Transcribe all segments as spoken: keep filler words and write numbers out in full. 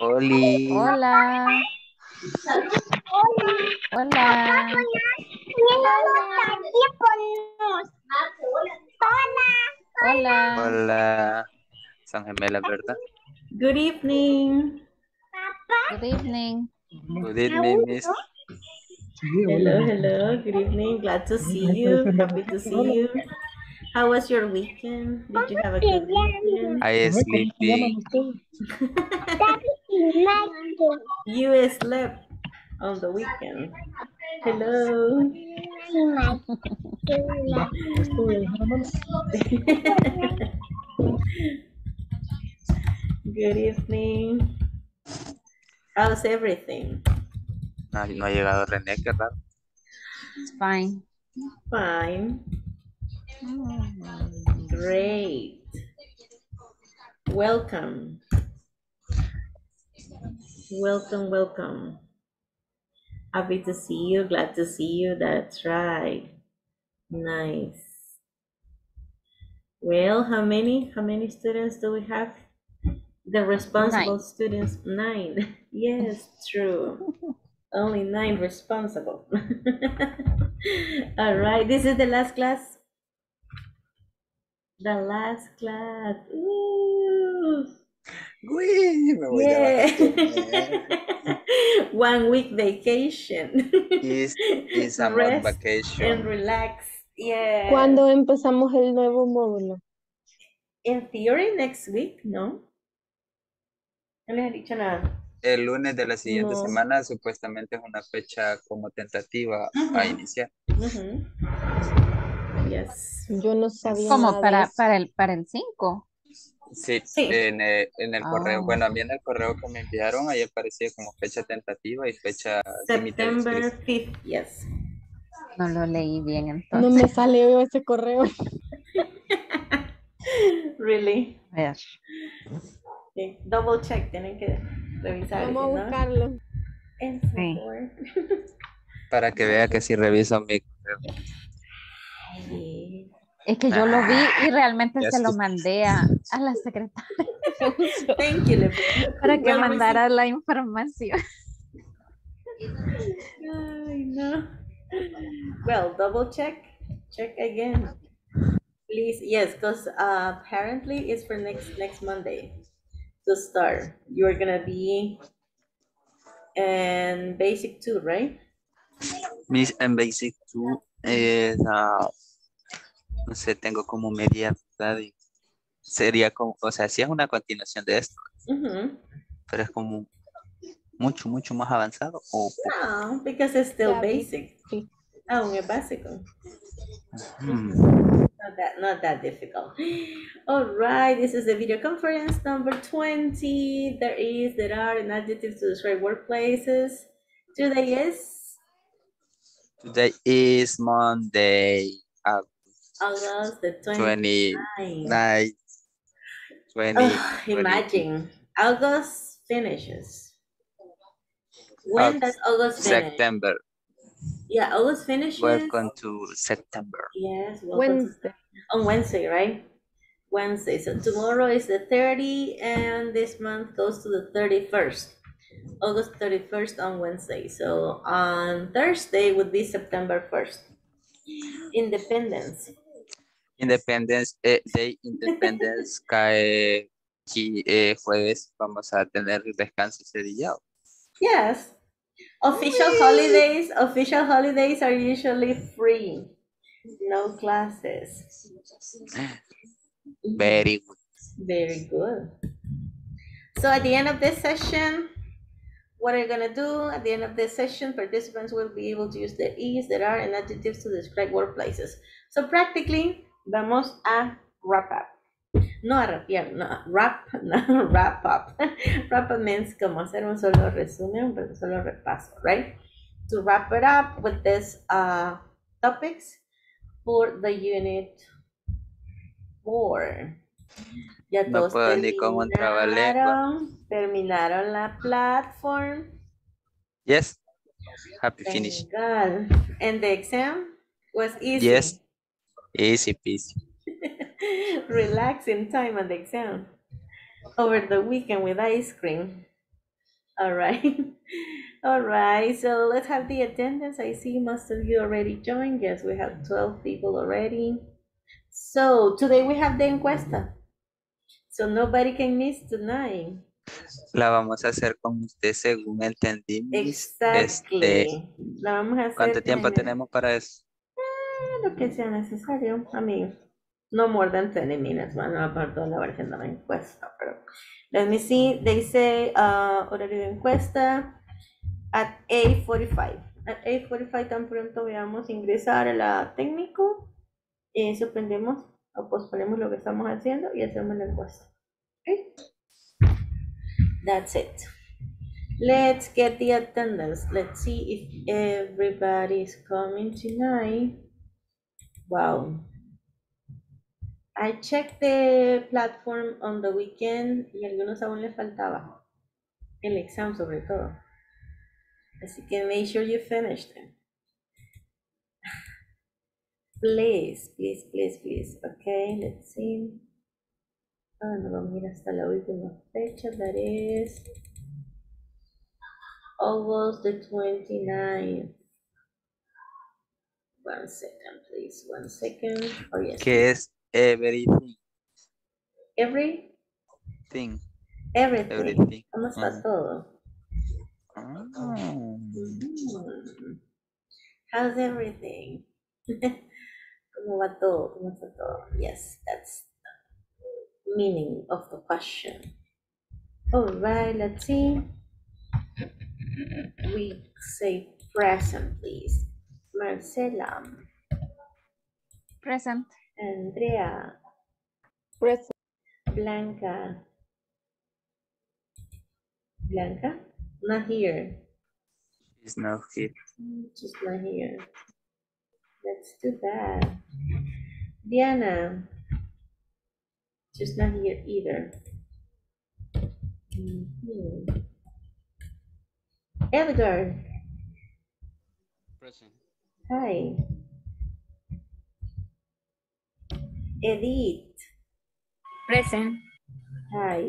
Oli. Hola. Hola. Hola. Hola. San gemelas, ¿verdad? Good evening. Good evening. Good evening, miss. Hello, hello. Good evening. Glad to see you. Happy to see you. How was your weekend? Did you have a good weekend? I slept. You slept on the weekend. Hello. Good evening. How's everything? No, no ha llegado René, ¿qué tal? It's fine. Fine. Great. Welcome. Welcome, welcome. Happy to see you, glad to see you. That's right. Nice. Well, how many, how many students do we have? The responsible nine. Students, nine. Yes, true. Only nine responsible. All right, this is the last class. The last class. Ooh. Uy, me voy yeah. de One week vacation. It's, it's a rest vacation. And relax. Yeah. ¿Cuándo empezamos el nuevo módulo? In theory, next week, ¿no? No les he dicho nada. El lunes de la siguiente no. semana supuestamente es una fecha como tentativa uh-huh. a iniciar. Uh-huh. Yes. Yo no sabía. ¿Cómo? ¿Para, para el para el cinco? Sí, sí. En, el, en el oh. correo. Bueno, a mí en el correo que me enviaron, ahí aparecía como fecha tentativa y fecha September fifth, yes. No lo leí bien entonces. No me sale ese correo. Really? Yeah. Okay. Double check, tienen que revisar. Vamos a buscarlo. ¿No? Sí. Para que vea que si reviso mi correo. Sí. Es que nah. yo lo vi y realmente yes. se lo mandé a, a la secretaria. Thank you, para que well, mandara la información. Ay, no. Well, double check. Check again. Please, yes, because uh, apparently it's for next next Monday to start. You're going to be in basic two, right? Miss, and basic two is... Uh, no sé, tengo como media verdad y sería como, o sea, sí es una continuación de esto, uh-huh. pero es como mucho, mucho más avanzado o no, because it's still yeah, basic. Sí. Aún es básico. Uh-huh. Not that, not that difficult. All right, this is the video conference number twenty. There is, there are an adjective to describe workplaces. Today is? Today is Monday. Uh, August the twenty-ninth. Oh, imagine. August finishes. When August, does August finish? September. Yeah, August finishes. Welcome to September. Yes, Wednesday. On Wednesday, right? Wednesday. So tomorrow is the thirtieth and this month goes to the thirty-first. August thirty-first on Wednesday. So on Thursday would be September first. Independence. Independence eh, Day, Independence cae eh, jueves, vamos a tener descanso ese día. Yes. Official Yay. holidays, official holidays are usually free. No classes. Very good. Very good. So at the end of this session, what are you going to do? At the end of this session, participants will be able to use the is, there are, and adjectives to describe workplaces. So practically, vamos a wrap up. No a rapear, no, wrap, no, wrap up. Wrap up means como hacer un solo resumen, un solo repaso, right? To wrap it up with these uh, topics for the unit four. Ya no puedo ni con un trabalengua. Terminaron la platform. Yes. Happy Thank finish. God. And the exam was easy. Yes. Easy peasy. Relaxing time on the exam. over the weekend with ice cream. All right. All right. So let's have the attendance. I see most of you already joined. Yes, we have twelve people already. So today we have the encuesta. So nobody can miss tonight. La vamos a hacer con usted según entendí. Exactly. Este, la vamos a hacer. ¿Cuánto tiempo tenemos para eso? Eh, lo que sea necesario. I mean, no more than twenty minutes. Bueno, aparte la versión de la encuesta. Pero let me see. They say uh, horario de encuesta at eight forty-five. At eight forty-five tan pronto veamos ingresar a la técnico. Eh, suspendemos o posponemos lo que estamos haciendo y hacemos la encuesta. Okay. That's it. Let's get the attendance. Let's see if everybody is coming tonight. Wow. I checked the platform on the weekend y algunos aún les faltaba. El exam sobre todo. Así que make sure you finish them. Please, please, please, please. Okay, let's see. Ah, no vamos a ir hasta la última fecha. That is almost the twenty-ninth. One second, please. One second. Oh, yes. Que es everything. Every? Thing. Everything. Everything. Vamos a mm. todo. Oh. Mm. How's everything? ¿Cómo va todo? ¿Cómo está todo? Yes, that's the meaning of the question. All right, let's see. We say present, please. Marcela. Present. Andrea. Present. Blanca. Blanca? Not here. She's not here. She's not here. Let's do that. Diana, she's not here either. Mm-hmm. Edgar. Present. Hi. Edith. Present. Hi.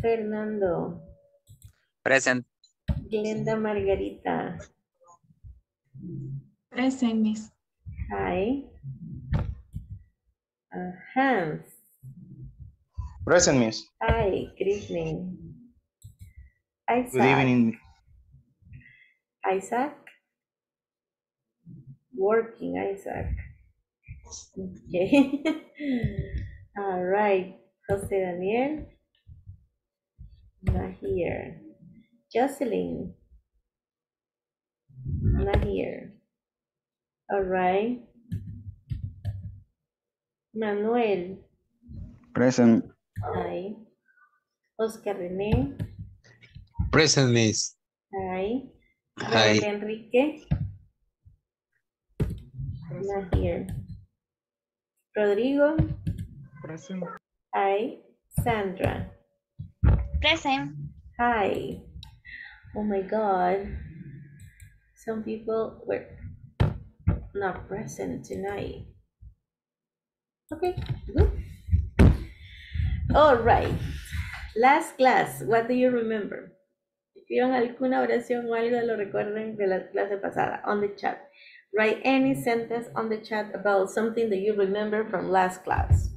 Fernando. Present. Glenda Margarita. Present, Miss. Hi. Uh, Hans. Present, Miss. Hi, good evening. Isaac. Good evening. Isaac. Working, Isaac. Okay. All right. Jose Daniel. Not here. Jocelyn. Not here. All right. Manuel. Present. Hi. Oscar René. Present, Miss. Hi. Hi. Enrique. Not here. Rodrigo. Present. Hi. Sandra. Present. Hi. Oh my God. Some people were not present tonight. Okay, good. All right. Last class, what do you remember? Escriban alguna oración o algo lo recuerden de la clase pasada on the chat. Write any sentence on the chat about something that you remember from last class.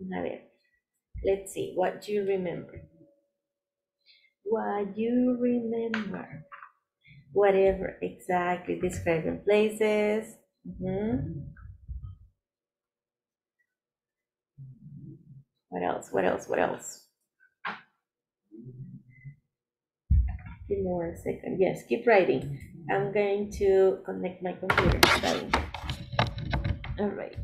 A ver. Let's see what do you remember. What you remember. Whatever, exactly, describing places. Mm-hmm. What else, what else, what else? Give me one second. Yes, keep writing. I'm going to connect my computer. Sorry. All right.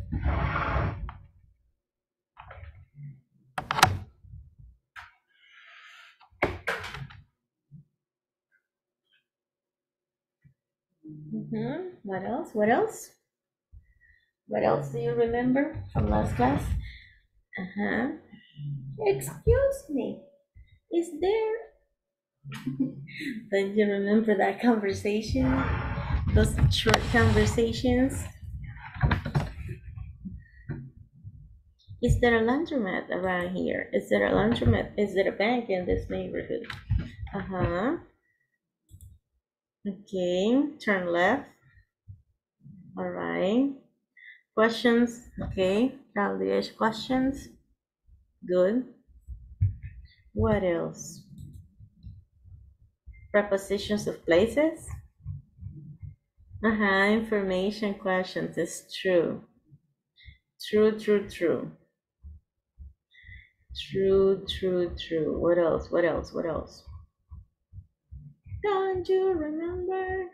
Mm-hmm. What else? What else? What else do you remember from last class? Uh-huh. Excuse me. Is there... Don't you remember that conversation? Those short conversations? Is there a laundromat around here? Is there a laundromat? Is there a bank in this neighborhood? Uh-huh. Okay, turn left. All right. Questions? Okay, L D H questions. Good. What else? Prepositions of places. Uh-huh, information questions is true. True, true, true. True, true, true. What else? What else? What else? Don't you remember?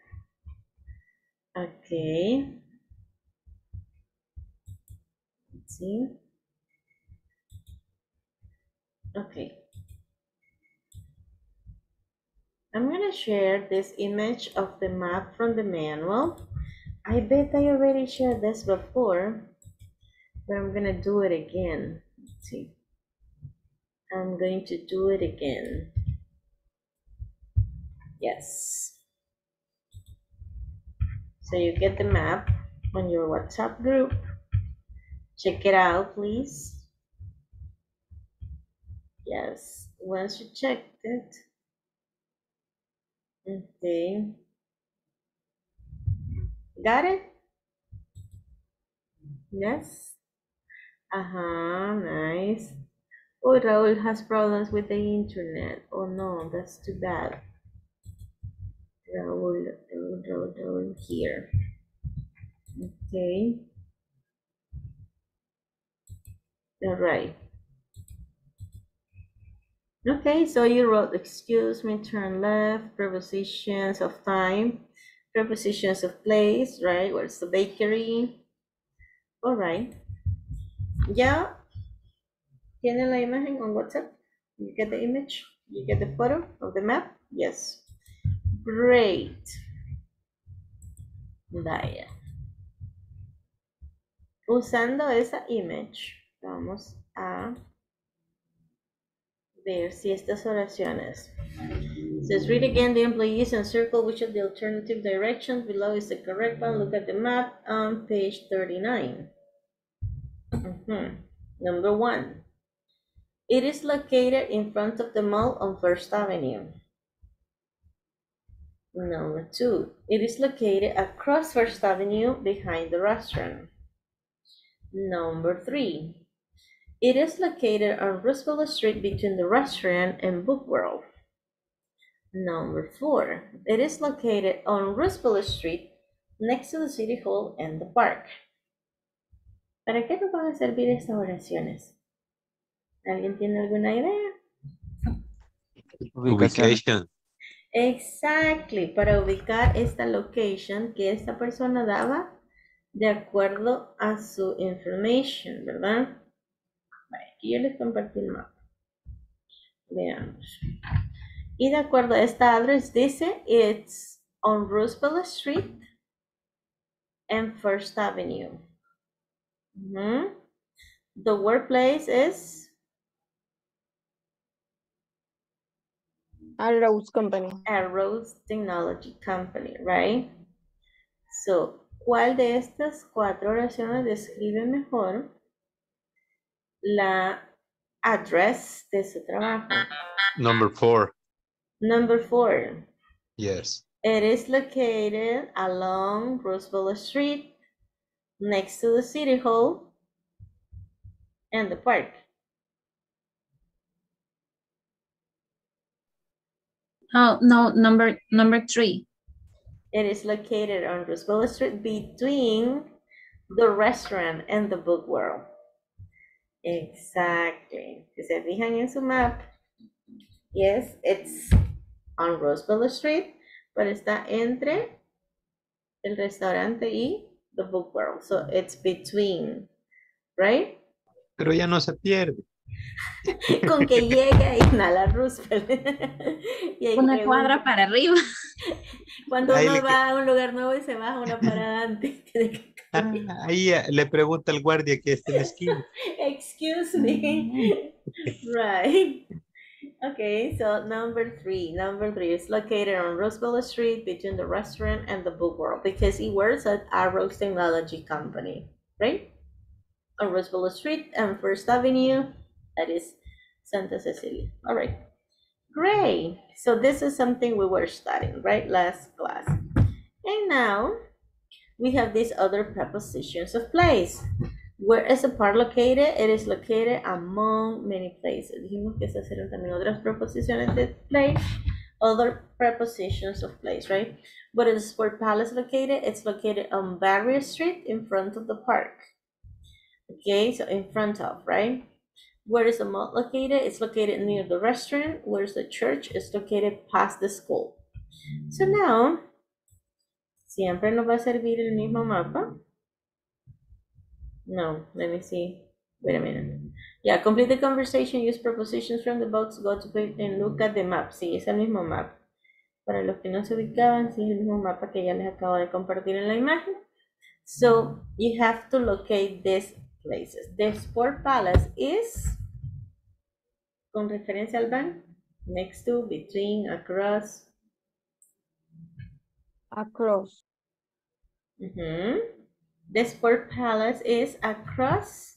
Okay. Let's see. Okay. I'm gonna share this image of the map from the manual. I bet I already shared this before, but I'm gonna do it again. Let's see. I'm going to do it again. Yes. So you get the map on your WhatsApp group. Check it out, please. Yes, once you checked it. Okay. Got it? Yes. Uh-huh, nice. Oh, Raul has problems with the internet. Oh no, that's too bad. Raul, Raul, Raul, Raul here. Okay. All right. Okay, so you wrote, excuse me, turn left, prepositions of time, prepositions of place, right? Where's the bakery? All right. Yeah. ¿Tienen la imagen on WhatsApp? You get the image? You get the photo of the map? Yes. Great. Vaya. Usando esa image, vamos a ver si estas oraciones. It says, read again the employees and circle which of the alternative directions below is the correct one. Look at the map on page thirty-nine. Mm-hmm. Number one. It is located in front of the mall on First Avenue. Number two. It is located across First Avenue behind the restaurant. Number three. It is located on Roosevelt Street between the restaurant and Book World. Number four. It is located on Roosevelt Street next to the City Hall and the park. ¿Para qué nos van a servir estas oraciones? ¿Alguien tiene alguna idea? Ubicación. Exactly. Para ubicar esta location que esta persona daba de acuerdo a su information, ¿verdad? Aquí yo les compartí el mapa. Veamos. Y de acuerdo a esta address dice, it's on Roosevelt Street and First Avenue. Mm-hmm. The workplace is? A Rhodes Company. A Rhodes Technology Company, right? So, ¿cuál de estas cuatro oraciones describe mejor la address de su trabajo? Number four. Number four. Yes. It is located along Roosevelt Street, next to the City Hall and the park. Oh, no, number number three. It is located on Roosevelt Street between the restaurant and the Book World. Exactly. Si se fijan en su map, yes, it's on Roosevelt Street, pero está entre el restaurante y the Book World. So it's between, right? Pero ya no se pierde. Con que llegue a inhalar Roosevelt. Y ahí una pregunta, cuadra para arriba. Cuando ahí uno va que... a un lugar nuevo y se baja una parada antes. Tiene que... ah, ahí le pregunta al guardia que está en la esquina. Excuse me. Right. Okay, so number three. Number three is located on Roosevelt Street between the restaurant and the Book World because he works at Arrows Technology Company, right? on Roseville Street and First Avenue, that is Santa Cecilia. All right, great. So this is something we were studying, right, last class. And now we have these other prepositions of place. Where is the part located? It is located among many places. Dijimos que se hacen también otras preposiciones de place, other prepositions of place, right? Where is the Sport Palace located? It's located on Barrier Street in front of the park. Okay, so in front of, right? Where is the mall located? It's located near the restaurant. Where's the church? It's located past the school. So now, siempre nos va a servir el mismo mapa. No, let me see. Wait a minute. Yeah, complete the conversation, use prepositions from the box, go to page and look at the map. Sí, es el mismo mapa. Para los que no se ubicaban, sí, es el mismo mapa que ya les acabo de compartir en la imagen. So, you have to locate these places. The Sport Palace is, con referencia al bank, next to, between, across. Across. Mm-hmm. The Sport Palace is across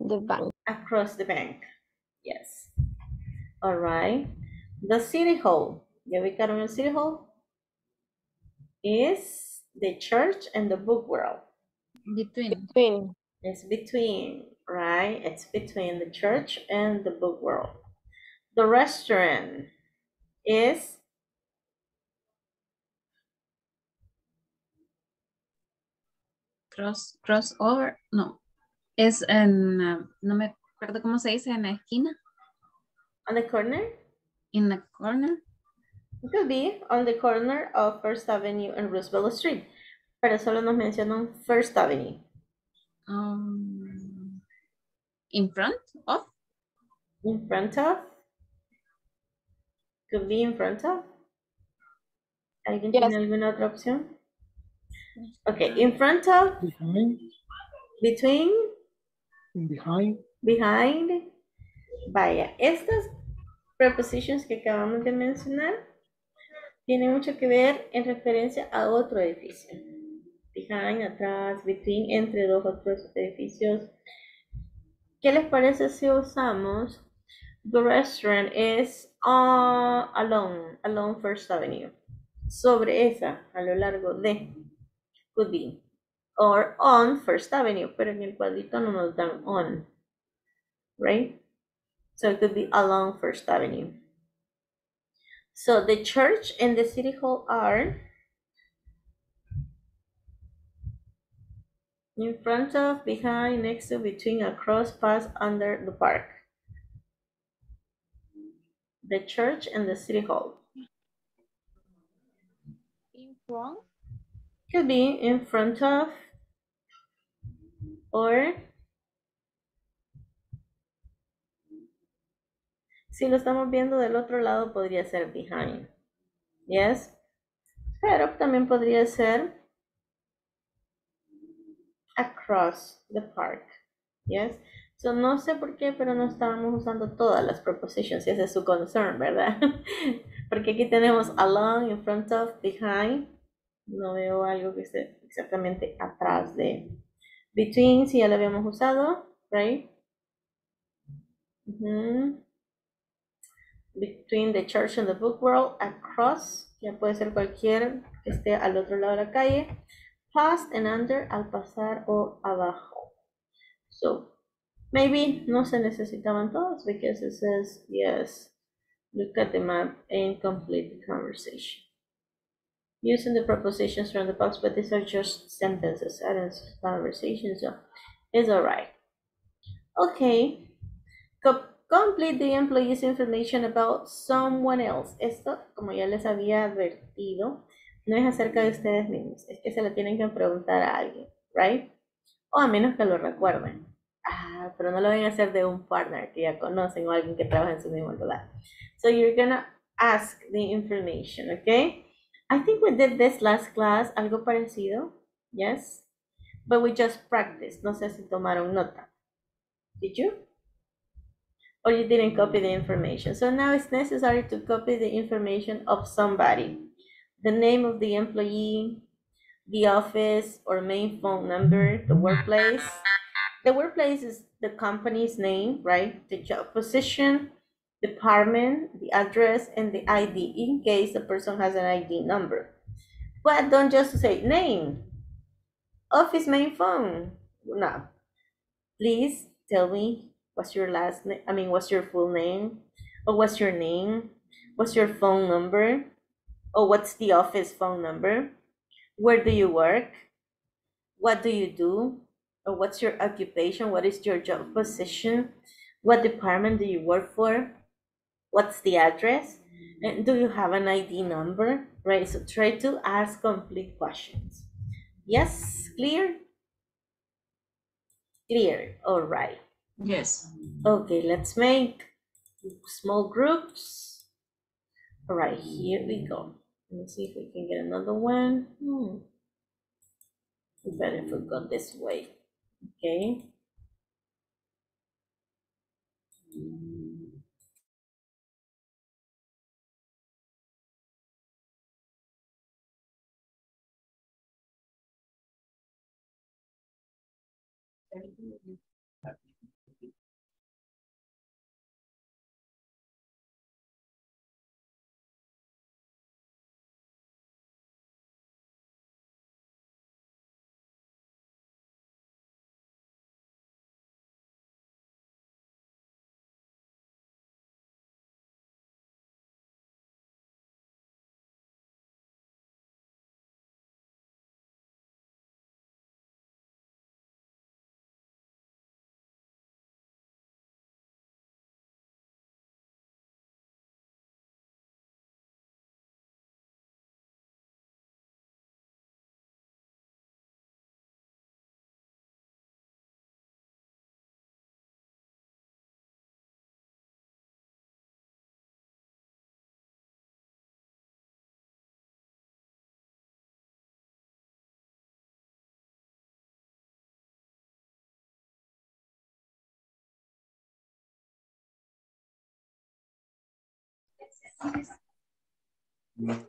the bank. Across the bank. Yes. All right. The City Hall. ¿Ya ubicaron el City Hall? Is the church and the book world. Between. Between. It's between, right? It's between the church and the book world. The restaurant is Cross, crossover, no, es en, uh, no me acuerdo cómo se dice, en la esquina. On the corner? In the corner. It could be on the corner of First Avenue and Roosevelt Street, pero solo nos mencionan First Avenue. Um, in front of? In front of? Could be in front of? ¿Alguien yes. tiene alguna otra opción? Okay, in front of, behind, between, behind, behind. Vaya, estas prepositions que acabamos de mencionar tienen mucho que ver en referencia a otro edificio. Behind, atrás, between, entre dos otros edificios. ¿Qué les parece si usamos the restaurant is uh, along, along First Avenue? Sobre esa, a lo largo de. Could be, or on First Avenue, pero en el cuadrito no nos dan on, right? So it could be along First Avenue. So the church and the city hall are in front of, behind, next to, between, across, past, under the park. The church and the city hall. In front? Could be in front of or si lo estamos viendo del otro lado podría ser behind, yes, pero también podría ser across the park, yes. So no sé por qué, pero no estábamos usando todas las prepositions, ese es su concern, ¿verdad? Porque aquí tenemos along, in front of, behind. No veo algo que esté exactamente atrás de. Between, si ya lo habíamos usado, right? Uh-huh. Between the church and the book world, across, ya puede ser cualquier que esté al otro lado de la calle. Past and under, al pasar o abajo. So, maybe no se necesitaban todos, because it says, yes, look at the map and complete the conversation. Using the prepositions from the box, but these are just sentences, I don't conversations, so it's all right. Okay, Co complete the employee's information about someone else. Esto, como ya les había advertido, no es acerca de ustedes mismos, es que se lo tienen que preguntar a alguien, right? O a menos que lo recuerden. Ah, pero no lo van a hacer de un partner que ya conocen o alguien que trabaja en su mismo lugar. So you're gonna ask the information, okay? I think we did this last class, algo parecido, yes? But we just practiced, no sé si tomaron nota. Did you? Or you didn't copy the information. So now it's necessary to copy the information of somebody. The name of the employee, the office or main phone number, the workplace, The workplace is the company's name, right? The job position, department, the address, and the I D, in case the person has an I D number. But don't just say name, office main phone. No. Please tell me what's your last name, I mean, what's your full name, or what's your name, what's your phone number, or what's the office phone number, where do you work, what do you do, or what's your occupation, what is your job position, what department do you work for, what's the address, and do you have an I D number, right? So try to ask complete questions. Yes, clear? Clear, all right. Yes. Okay, let's make small groups. All right, here we go. Let me see if we can get another one. Hmm. We better go this way. Okay.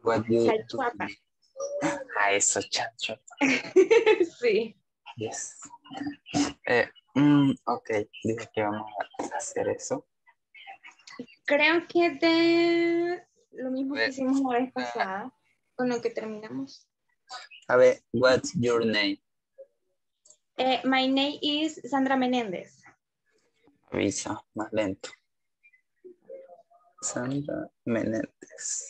What do you do? Ah, eso, Chalchuapa. Sí. Yes. Eh, mm, ok, dije que vamos a hacer eso. Creo que de lo mismo que hicimos la vez pasada, con lo que terminamos. A ver, what's your name? Eh, my name is Sandra Menéndez. Avisa, más lento. Sandra Menéndez.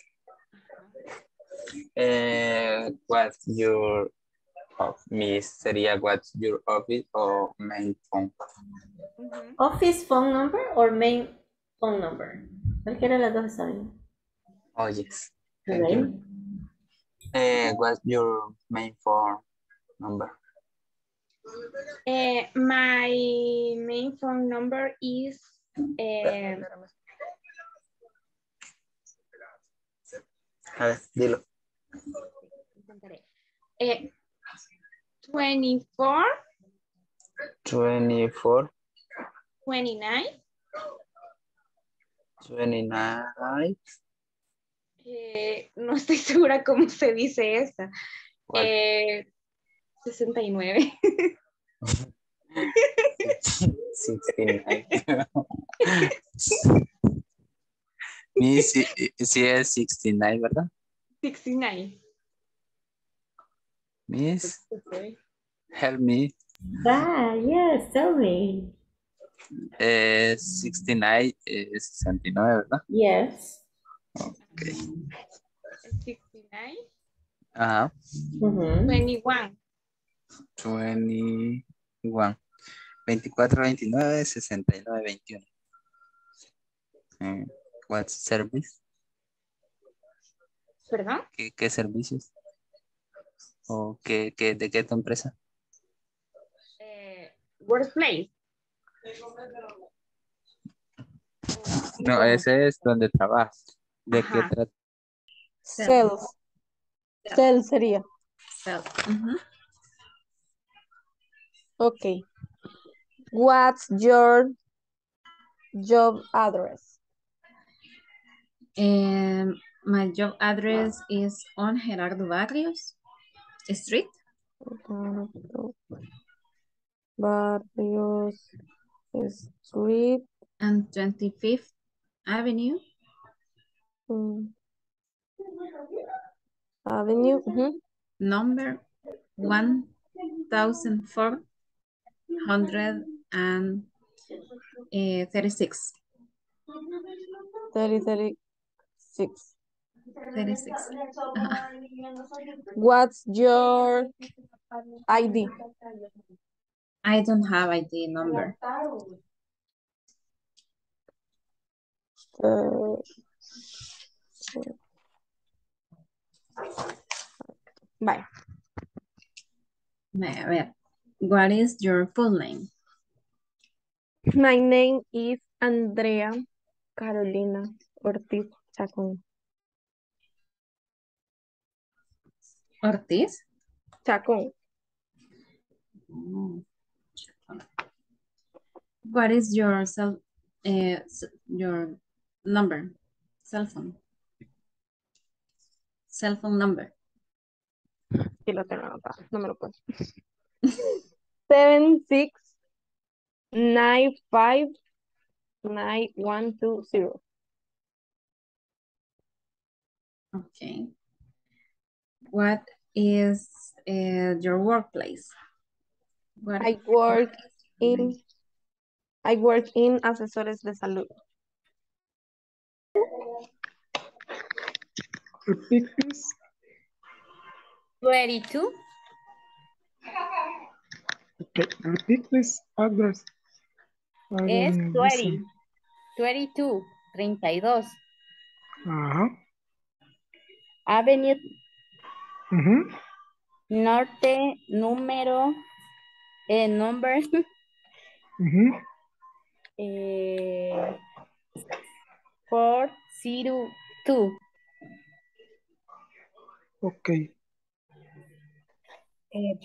Uh, what's your office? Sería what's your office or main phone? Mm-hmm. Office phone number or main phone number? Cualquiera de las dos está bien. Oh, yes. Thank okay. you. Uh, what's your main phone number? Uh, my main phone number is... Uh, A ver, dilo. Eh, twenty-four, twenty-four, twenty-nine, twenty-nine. Eh, no estoy segura cómo se dice esa. Eh, sesenta y nueve. sesenta y nueve. Sí, sí, sí es sesenta y nueve, ¿verdad? sesenta y nueve. Miss, okay. Help me. Ah, yes, tell me. Eh, sesenta y nueve es sesenta y nueve, ¿verdad? Yes. Ok. sesenta y nueve. Ajá. Uh-huh. veintiuno. veintiuno. veinticuatro, veintinueve, sesenta y nueve, veintiuno. Mm. What service? ¿Perdón? ¿Qué, qué servicios? ¿O qué, qué, de qué tu empresa? Eh, workplace. No, ese es donde trabajas. ¿De Ajá. qué tratas? Sales. Sales sería. Sales. Uh-huh. Ok. What's your job address? Um, my job address is on Gerardo Barrios Street. Barrios Street and twenty-fifth Avenue. Mm. Avenue. Mm-hmm. Number one thousand four hundred thirty-six. thirty, thirty-six. thirty-six. Uh-huh. What's your I D? I don't have I D number. Uh, Bye. What is your full name? My name is Andrea Carolina Ortiz Chacon. Ortiz? Chacon. Oh. What is your cell, uh, your number, cell phone? Cell phone number. Sí lo tengo acá, no me lo puedo. Seven six nine five nine one two zero. Okay. What is uh, your workplace? What I work workplace? in. I work in asesores de salud. Repeat, please. twenty-two. Okay, repeat this address. Es twenty. twenty-two. thirty-two. Uh-huh. Avenue. Uh-huh. Norte, número, eh, number. Uh-huh. eh, four zero two. Okay. Eh,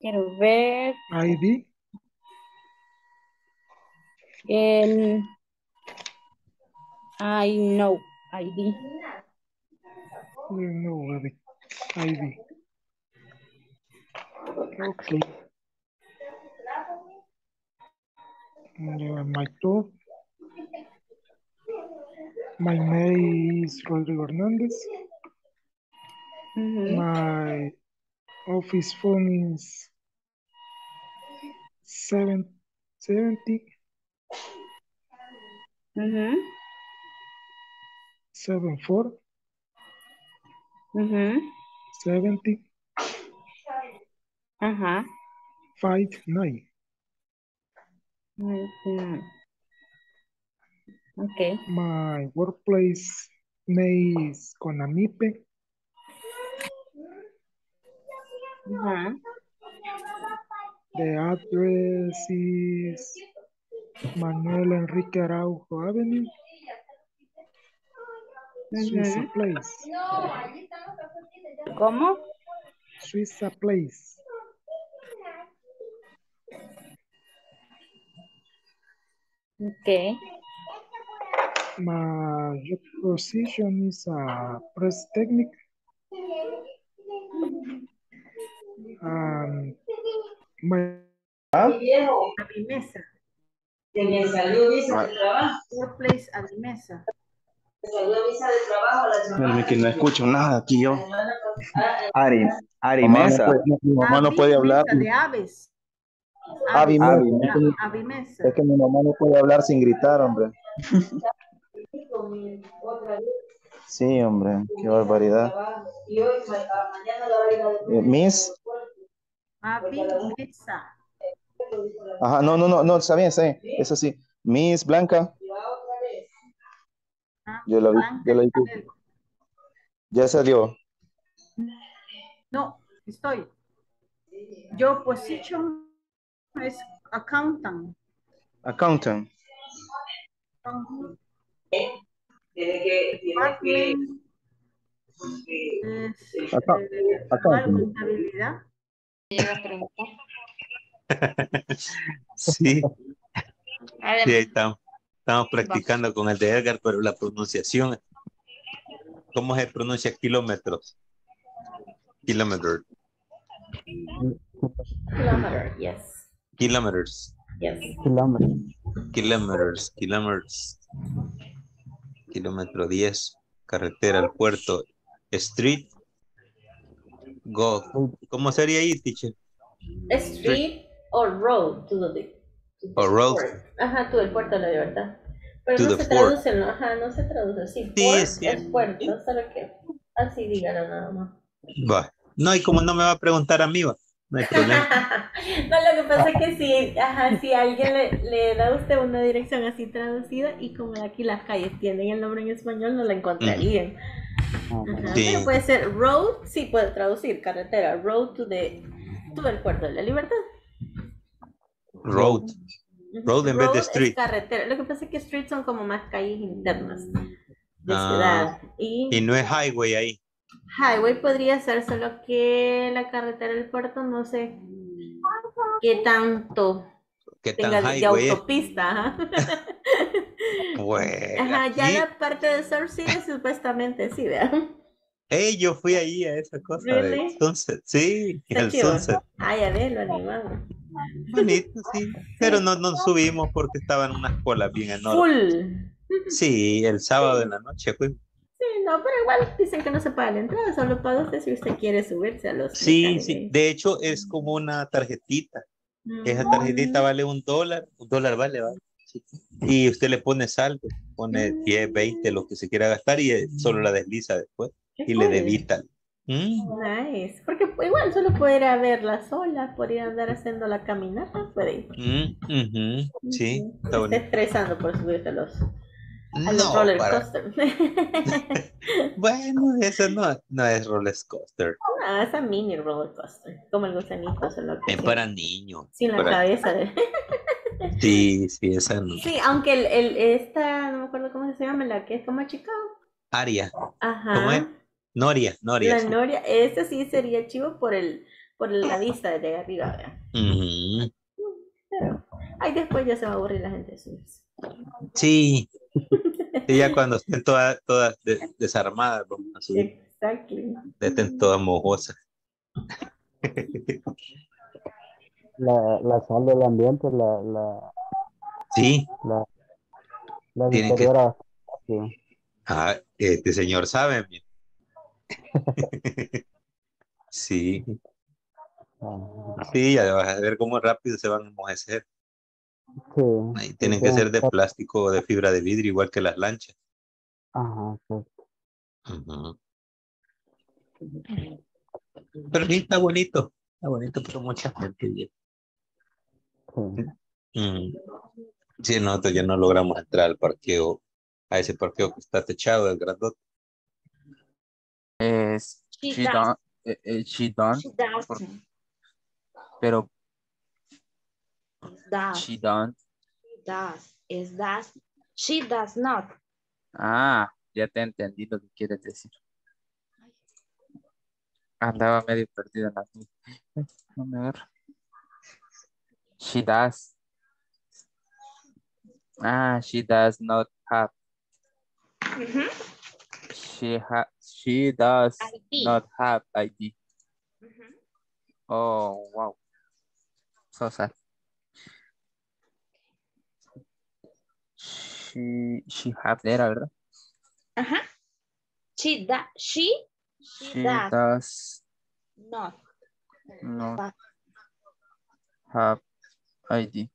quiero ver. I D. El, I know I D. We know I D. Okay. My two. My name is Rodrigo Hernandez. Mm-hmm. My office phone is seven seventy. Mm-hmm. seven four. Mm-hmm. seventy. Uh-huh. five nine. Mm-hmm. Okay. My workplace name is Conamipe. Uh-huh. The address is Manuel Enrique Araujo Avenue. Mm-hmm. Suiza Place. ¿Cómo? Suiza Place. Okay. My position is a press technique. Um, my Avimesa. Workplace Avimesa. Que no escucho nada aquí yo. Ari, Ari Mesa. Mi mamá no puede hablar. De aves. Avimesa. Es que mi mamá no puede hablar sin gritar, hombre. Sí, hombre, qué barbaridad. Miss. Avimesa. Ajá, no, no, no, no, está bien, está bien. Es así. Miss Blanca. Yo la vi, yo la vi. Ya salió. No, estoy. Yo position es accountant. Accountant. Accountant. Tiene que, tiene que, eh, acá, acá, contabilidad. Sí. Sí, estamos, estamos practicando con el de Edgar, pero la pronunciación. ¿Cómo se pronuncia kilómetros? Kilómetros. Kilometer, yes. Kilometers. Yes. Kilometers. Kilometers. Kilometers. Kilómetro diez. Carretera al puerto. Street. Go. ¿Cómo sería ahí, teacher? Street or road to the, to the road. Port. Ajá, to el puerto de la libertad. Pero to no se port. Traduce, no, ajá, no se traduce. Sí, sí, port sí. Es puerto, solo que así digan nada más. Va. No, y como no me va a preguntar a mí, va. No hay problema. No, lo que pasa es que si, ajá, si alguien le, le da a usted una dirección así traducida y como de aquí las calles tienen el nombre en español, no la encontrarían. Ajá, sí. Pero puede ser road, sí puede traducir carretera, road to the, to el puerto de la libertad. Road. Road en vez de street. Carretera. Lo que pasa es que street son como más calles internas de ah, ciudad. Y, y no es highway ahí. Highway podría ser, solo que la carretera del puerto no sé qué tanto ¿Qué tenga tan de autopista. Ajá. Bueno, ajá, ya aquí la parte de Surf City supuestamente sí, vean. Hey, yo fui ahí a esa cosa. ¿Really? Del sunset. Sí, el chivo? Sunset. Ay, a ver, lo animamos. Bonito, sí. Pero no nos subimos porque estaban unas colas bien enormes. Full. Sí, el sábado sí. En la noche fuimos. Sí, no, pero igual dicen que no se paga la entrada, solo paga usted si usted quiere subirse a los... Sí, mecánicos. Sí, de hecho es como una tarjetita. Mm. Esa tarjetita vale un dólar, un dólar vale, vale. Sí. Y usted le pone saldo, pone mm. diez, veinte, lo que se quiera gastar y solo la desliza después. Y cool. Le debitan. Mm. Nice. Porque igual solo puede ir a verla sola, puede ir a andar haciendo la caminata, puede ir. Mm, uh-huh. Sí. Uh-huh. Está bonito. Está estresando por subirte a los, a no, los roller para... coaster. Bueno, eso no, no es roller coaster. No, es a mini roller coaster. Como el gusanito. Solo que es para niños. Sin para... la cabeza. De... Sí, sí, esa no. Sí, aunque el, el, esta, no me acuerdo cómo se llama, la que es como Chicago. Aria. Ajá. ¿Cómo es? Noria, Noria. La sí. Noria, este sí sería chivo por el, por la vista desde arriba, ¿verdad? Uh-huh. Pero, ay, después ya se va a aburrir la gente de subirse. Sí. Y ya cuando estén todas, todas desarmadas, vamos a subir. Exacto. Estén todas mojosas. La, la sal del ambiente, la, la. Sí. La, la tienen que. Sí. Ah, este señor sabe. Sí. Sí, ya vas a ver cómo rápido se van a enmojecer. Sí. Ahí tienen sí, que sí. Ser de plástico o de fibra de vidrio, igual que las lanchas. Ajá. Sí. Uh-huh. Pero sí, está bonito. Está bonito, pero mucha gente. Sí. Mm. Sí, nosotros ya no logramos entrar al parqueo, a ese parqueo que está techado del grandote. Es Chidán, Chidán, pero she don't. She does. Es das. She does not. Ah, ya te entendí lo que quieres decir. Andaba medio perdida en la vida. Vamos a ver. She does. Ah, she does not have. Mm-hmm. She ha she does I D. Not have I D. Mm-hmm. Oh wow. So sad. She she have that, ¿verdad? Uh-huh. She that she she does, does not, not have I D.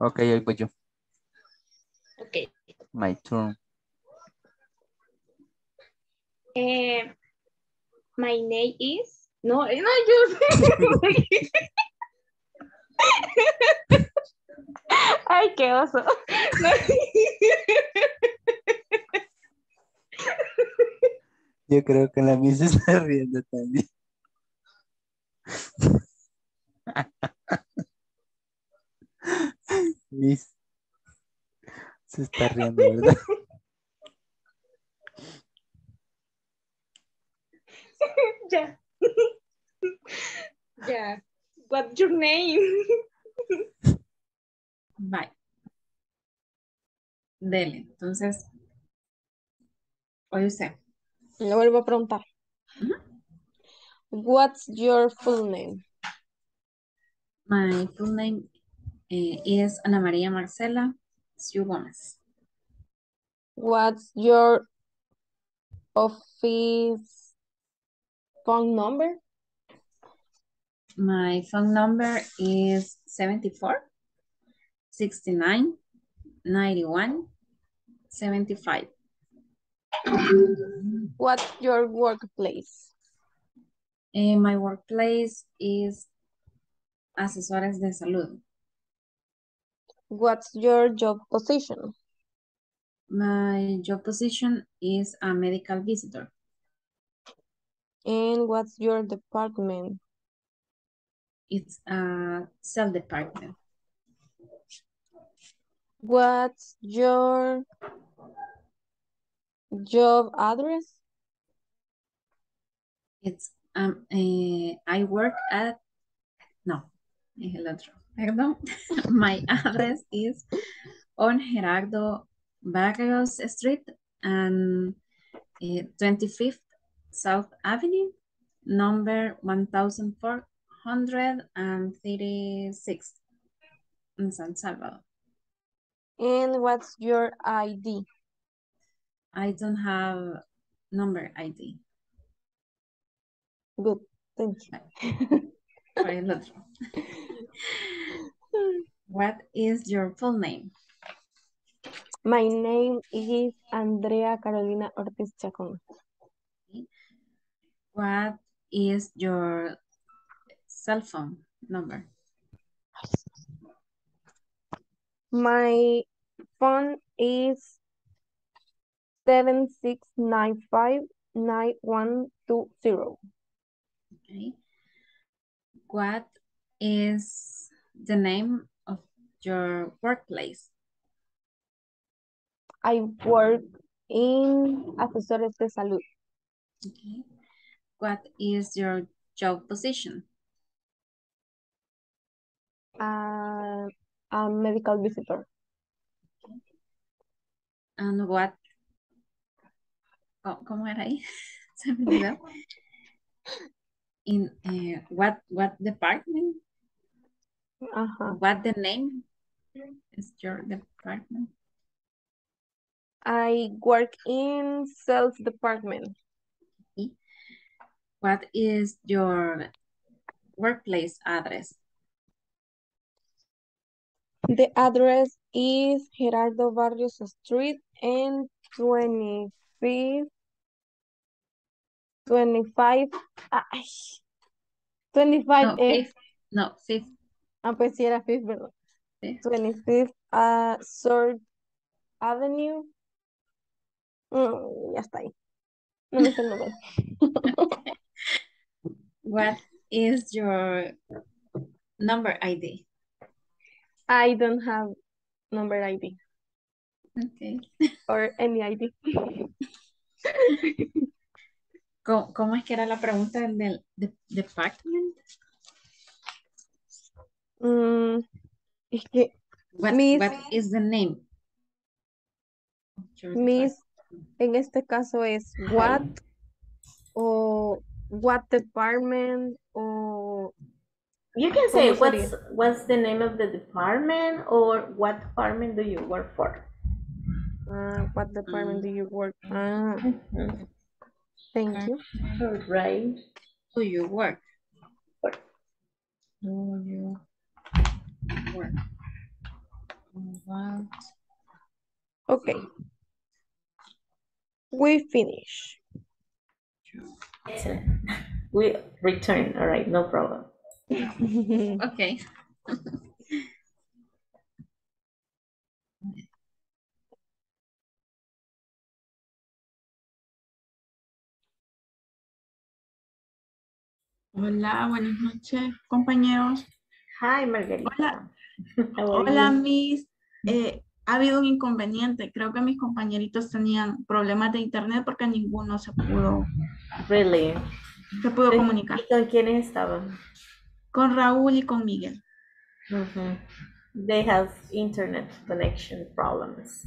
Okay, ahí voy yo. Okay. My turn. Uh, my name is... No, no, yo... Ay, qué oso. Yo creo que la misa está riendo también. Miss. Se está riendo, ¿verdad? Ya. Ya. What's your name? Bye. Dele, entonces. Oye usted. Le vuelvo a preguntar. Uh-huh. What's your full name? My full name uh, is Ana Maria Marcela Siu Gomez. What's your office phone number? My phone number is seventy-four, sixty-nine, ninety-one, seventy-five. What's your workplace? Uh, my workplace is Asesores de Salud. What's your job position? My job position is a medical visitor. And what's your department? It's a sales department. What's your job address? It's um uh, I work at no, perdón. My address is on Gerardo Barrios Street and uh, twenty-fifth South Avenue, number one thousand four hundred thirty-six in San Salvador. And what's your I D? I don't have number I D. Good, thank you. What is your full name? My name is Andrea Carolina Ortiz Chacon. What is your cell phone number? My phone is seven six nine five nine one two zero. Okay. What is the name of your workplace? I work in Asesores de Salud. Okay. What is your job position? Uh, a medical visitor. Okay. And what? Oh, ¿cómo era ahí? Se me olvidó. In uh, what what department? Uh-huh. What the name is your department? I work in sales department. Okay. What is your workplace address? The address is Gerardo Barrios Street and twenty-fifth. twenty-five, ay, twenty-five, no, fifth, no, fifth. Ah, pues sí era fifth, ¿verdad? Fifth. twenty-fifth, uh, third Avenue. Mm, ya está ahí. No me sé el nombre. Okay. What is your number I D? I don't have number I D. Okay. Or any I D. ¿Cómo es que era la pregunta del de, department? Mm, es que... What, mis, what is the name? Mis, en este caso es what o what department o... You can say what's, what's the name of the department or what department do you work for? Uh, what department mm. do you work for? Ah. Mm-hmm. Thank you. All right. Do you work? Work. Do you work? What? Okay. We finish. Excellent. We return. All right. No problem. Okay. Hola, buenas noches, compañeros. Hi, Margarita. Hola, hola Miss. Eh, ha habido un inconveniente. Creo que mis compañeritos tenían problemas de internet porque ninguno se pudo. Really. Se pudo comunicar. ¿Y con quiénes estaban? Con Raúl y con Miguel. Mm-hmm. They have internet connection problems.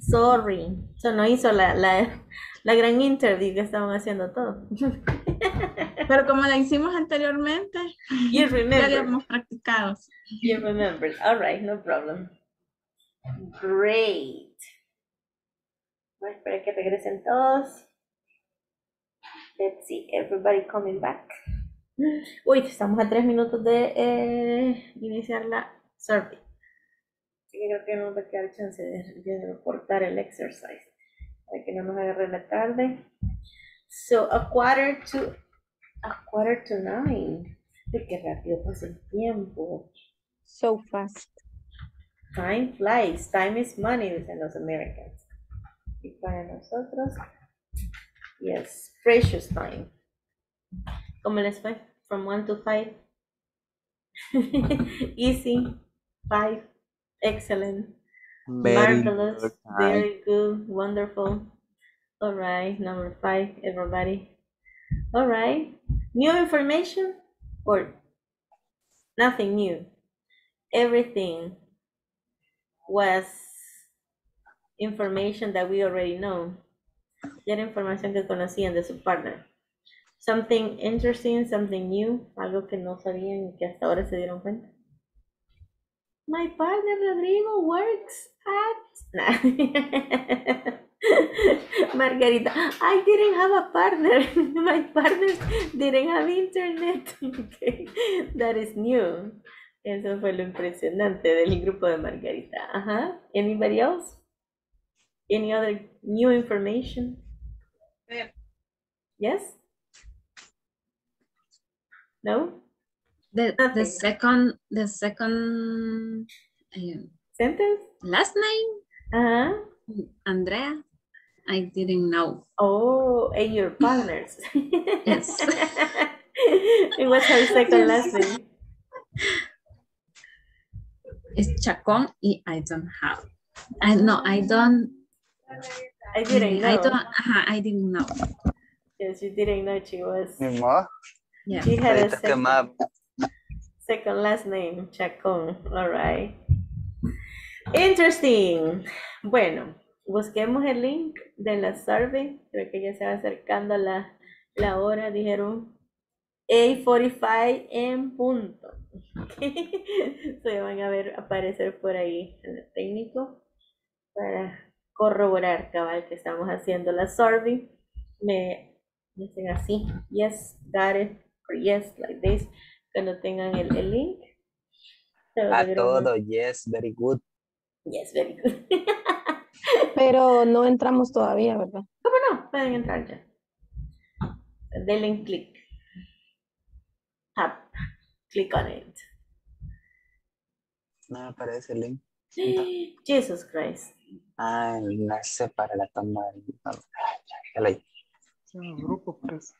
Sorry. Eso no hizo la, la, la gran interview que estaban haciendo todos. Pero como la hicimos anteriormente, you remember. Ya la hemos practicado. You remember. All right, no problem. Great. Voy a esperar que regresen todos. Let's see, everybody coming back. Uy, estamos a tres minutos de eh, iniciar la survey. Así que creo que no nos va a quedar chance de, de reportar el exercise. Para que no nos agarre la tarde. So, a quarter to... A quarter to nine. De qué rápido pasa el tiempo. So fast. Time flies. Time is money, dicen los Americans. Y para nosotros... Yes, precious time. ¿Cómo les fue? From one to five. Easy. Five. Excellent. Very marvelous. Good very good. Wonderful. All right. Number five, everybody. All right. New information or nothing new. Everything was information that we already know. Era información que conocían de su partner. Something interesting, something new, algo que no sabían y que hasta ahora se dieron cuenta. My partner Rodrigo works at... Nah. Margarita, I didn't have a partner. My partner didn't have internet. Okay. That is new. Eso fue lo impresionante del grupo de Margarita. Ajá. Anybody else? Any other new information? Yeah. Yes? No? The Nothing. the second the second uh, sentence? Last name? Uh-huh. Andrea. I didn't know. Oh, and your partners. Yes. It was her second last name. It's Chacon y I don't have. I no, I don't I didn't know. I don't. Uh, I didn't know. Yes, you didn't know she was. Yeah. She had a second, second last name, Chacón. All right. Interesting. Bueno, busquemos el link de la survey. Creo que ya se va acercando la, la hora. Dijeron eight forty-five en punto. Okay. Se van a ver aparecer por ahí en el técnico para corroborar, cabal, que estamos haciendo la survey. Me dicen así, yes, got it, or yes, like this, cuando tengan el, el link. A todo, yes, very good. Yes, very good. Pero no entramos todavía, ¿verdad? ¿Cómo no? Pueden entrar ya. Denle click. Tap. Click on it. No aparece el link. Jesus Christ. Ah, enlace para la toma del grupo, pues.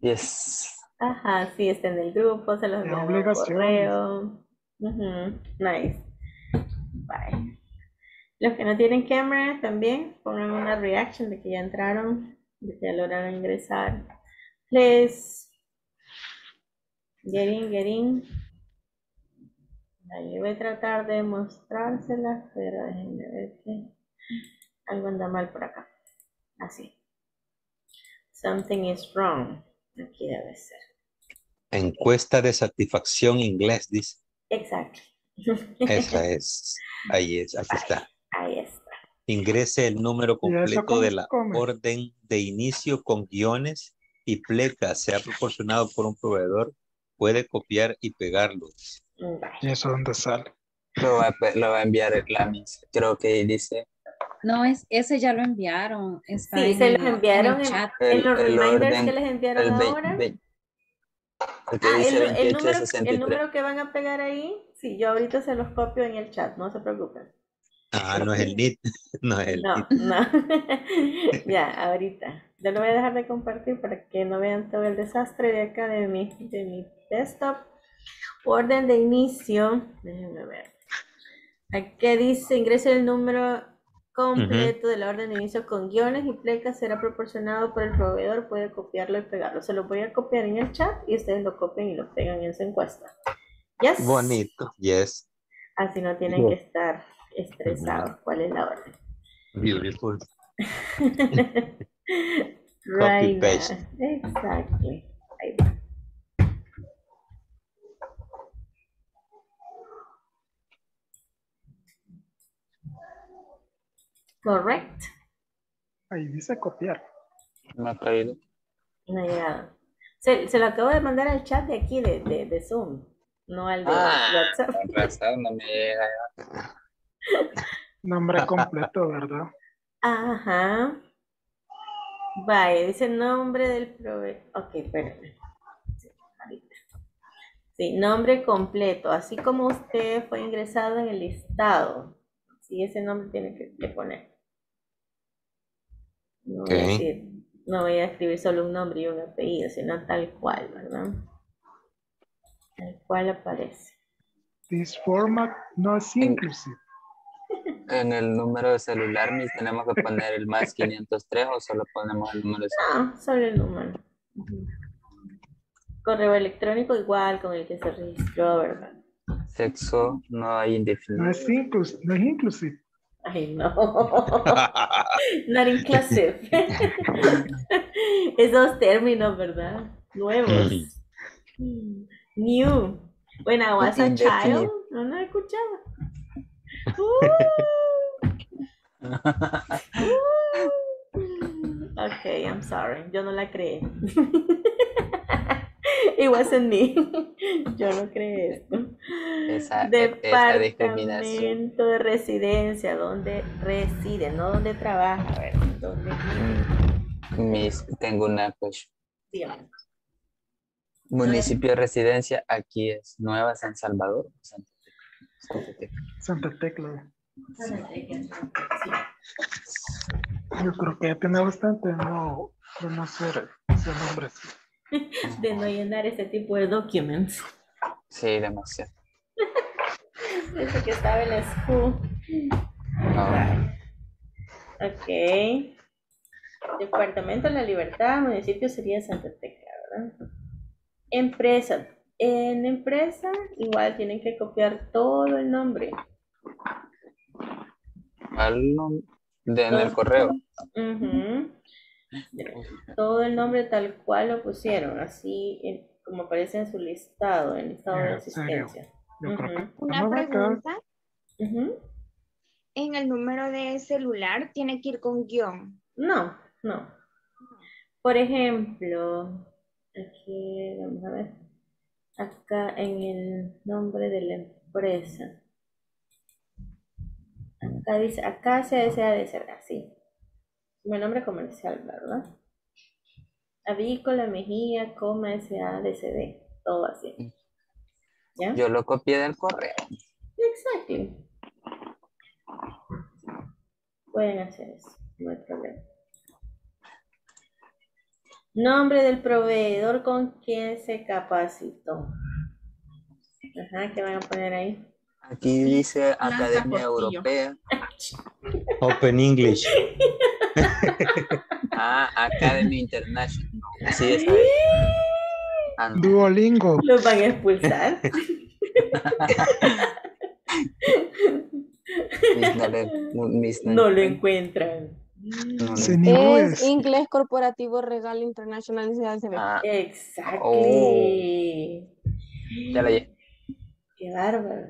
Yes. Ajá, sí, está en el grupo, se los mando por correo. Uh-huh. Nice. Bye. Los que no tienen cámara también, pongan una reaction de que ya entraron, de que ya lograron ingresar. Please. Get in, get in. Ahí voy a tratar de mostrárselas, pero déjenme ver que algo anda mal por acá. Así. Something is wrong. Aquí debe ser. Encuesta de satisfacción inglés, dice. Exacto. Esa es. Ahí es, aquí está. Ahí está. Ingrese el número completo de la orden de inicio con guiones y pleca. Se ha proporcionado por un proveedor. Puede copiar y pegarlos. ¿Y eso dónde sale? Lo va, lo va a enviar el Lamis. Creo que dice. No, es, ese ya lo enviaron. Está sí, en se los enviaron en, en, el, en los el reminders orden, que les enviaron el ahora. Ve, ve, el, ah, el, el, número, el número que van a pegar ahí, sí, yo ahorita se los copio en el chat, no se preocupen. Ah, no es el N I T. No, es el no. no. Ya, ahorita. Yo lo voy a dejar de compartir para que no vean todo el desastre de acá de mi, de mi desktop. Orden de inicio, déjenme ver. Aquí dice, ingrese el número completo uh-huh. de la orden de inicio con guiones y plecas, será proporcionado por el proveedor, puede copiarlo y pegarlo. Se lo voy a copiar en el chat y ustedes lo copian y lo pegan en su encuesta. Yes. Bonito, yes. Así no tienen yeah. que estar estresados. Uh-huh. ¿Cuál es la orden? Beautiful. Right. Copy paste. Exactly. paper. Correct. Ahí dice copiar. Me ha caído. No ha llegado. Se, se lo acabo de mandar al chat de aquí, de, de, de Zoom. No al de ah, WhatsApp. WhatsApp no me llega ya. Nombre completo, ¿verdad? Ajá. Vaya, dice nombre del proveedor. Ok, espérame. Sí, ahorita. Sí, nombre completo. Así como usted fue ingresado en el listado. Sí, ese nombre tiene que, que poner. No, okay. voy a decir, no voy a escribir solo un nombre y un apellido, sino tal cual, ¿verdad? Tal cual aparece. This format no es inclusive. En el número de celular, ¿mis tenemos que poner el más quinientos tres o solo ponemos el número de celular? No, solo el número. Uh-huh. Correo electrónico igual con el que se registró, ¿verdad? Sexo no hay indefinido. No es inclusive. No es inclusive. Ay, no. Not inclusive. Esos términos, ¿verdad? Nuevos. New. When I was a child, no no escuchaba. Uh. Uh. Okay, I'm sorry. Yo no la creé. It wasn't me. Yo no creé esto. Esa, Departamento de residencia, donde reside, no donde trabaja. A ver, ¿dónde Miss, tengo una cuestión. Dígame. Municipio de residencia, aquí es Nueva San Salvador. Santa Tecla. Santa Tecla. Santa Tecla. Sí. Yo creo que ya tiene bastante no conocer ese nombre. De no llenar ese tipo de documents. Sí, demasiado. Dice que estaba en la school. No. Ok. Departamento de la Libertad, municipio sería Santa Tecla, ¿verdad? Empresa. En empresa, igual tienen que copiar todo el nombre. Al nombre. De en el correo. Uh -huh. Todo el nombre tal cual lo pusieron, así en, como aparece en su listado, en el listado de existencia. Yo uh-huh. creo que una pregunta. Uh-huh. En el número de celular tiene que ir con guión. No, no. Por ejemplo, aquí vamos a ver. Acá en el nombre de la empresa. Acá dice, acá se desea de ser así. Mi nombre comercial, ¿verdad? Avícola Mejía, coma, S A D C D. Todo así. ¿Ya? Yo lo copié del correo. Exacto. Pueden hacer eso, no hay problema. Nombre del proveedor con quien se capacitó. Ajá, ¿qué van a poner ahí? Aquí dice Academia Europea. Open English. Ah, Academia International. Así es. Duolingo. Los van a expulsar. No lo encuentran. Es Inglés Corporativo Regal International. Ah, exacto. Oh. Ya la llegué. Qué bárbaro.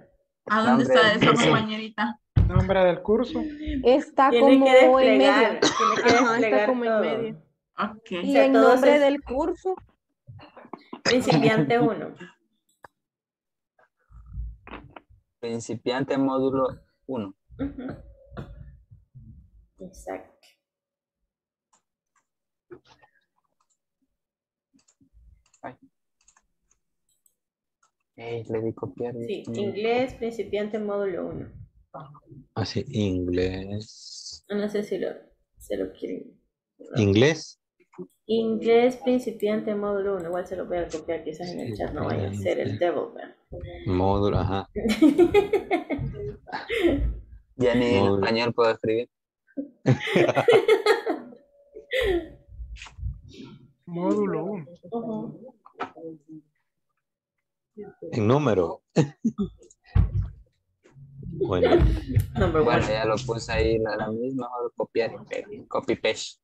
¿A dónde está esa compañerita? Nombre del curso. Está como en medio. Ajá, está como en medio. Okay. Y o sea, el nombre es... del curso. Principiante uno. Principiante módulo uno. Uh-huh. Exacto. Ay. Hey, le di copiar. Sí, mm. Inglés, principiante módulo uno. Así, inglés. No sé si lo, se lo quieren. ¿Inglés? Inglés principiante módulo uno. Igual se lo voy a copiar quizás en el chat. No vaya a ser el devil. Módulo, ajá. Ya ni en español puedo escribir. Módulo uno. Uh -huh. En número. Bueno, bueno, ya lo puse ahí a la misma, mejor copiar y pegar, copy paste.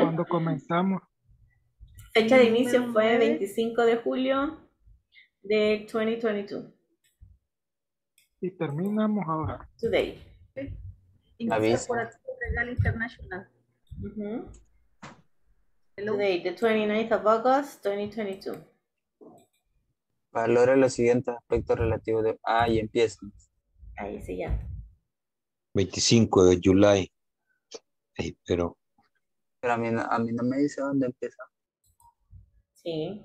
¿Cuándo comenzamos? Fecha de inicio fue veinticinco de julio de dos mil veintidós. Y terminamos ahora. Today. Okay. Ingles Corporativo Regal International. Uh-huh. Today, the twenty-ninth of August, twenty twenty-two. Valora los siguientes aspectos relativos de... Ah, y empieza. Ahí sí ya. veinticinco de julio. Ay, pero... Pero a mí, a mí no me dice dónde empieza. Sí.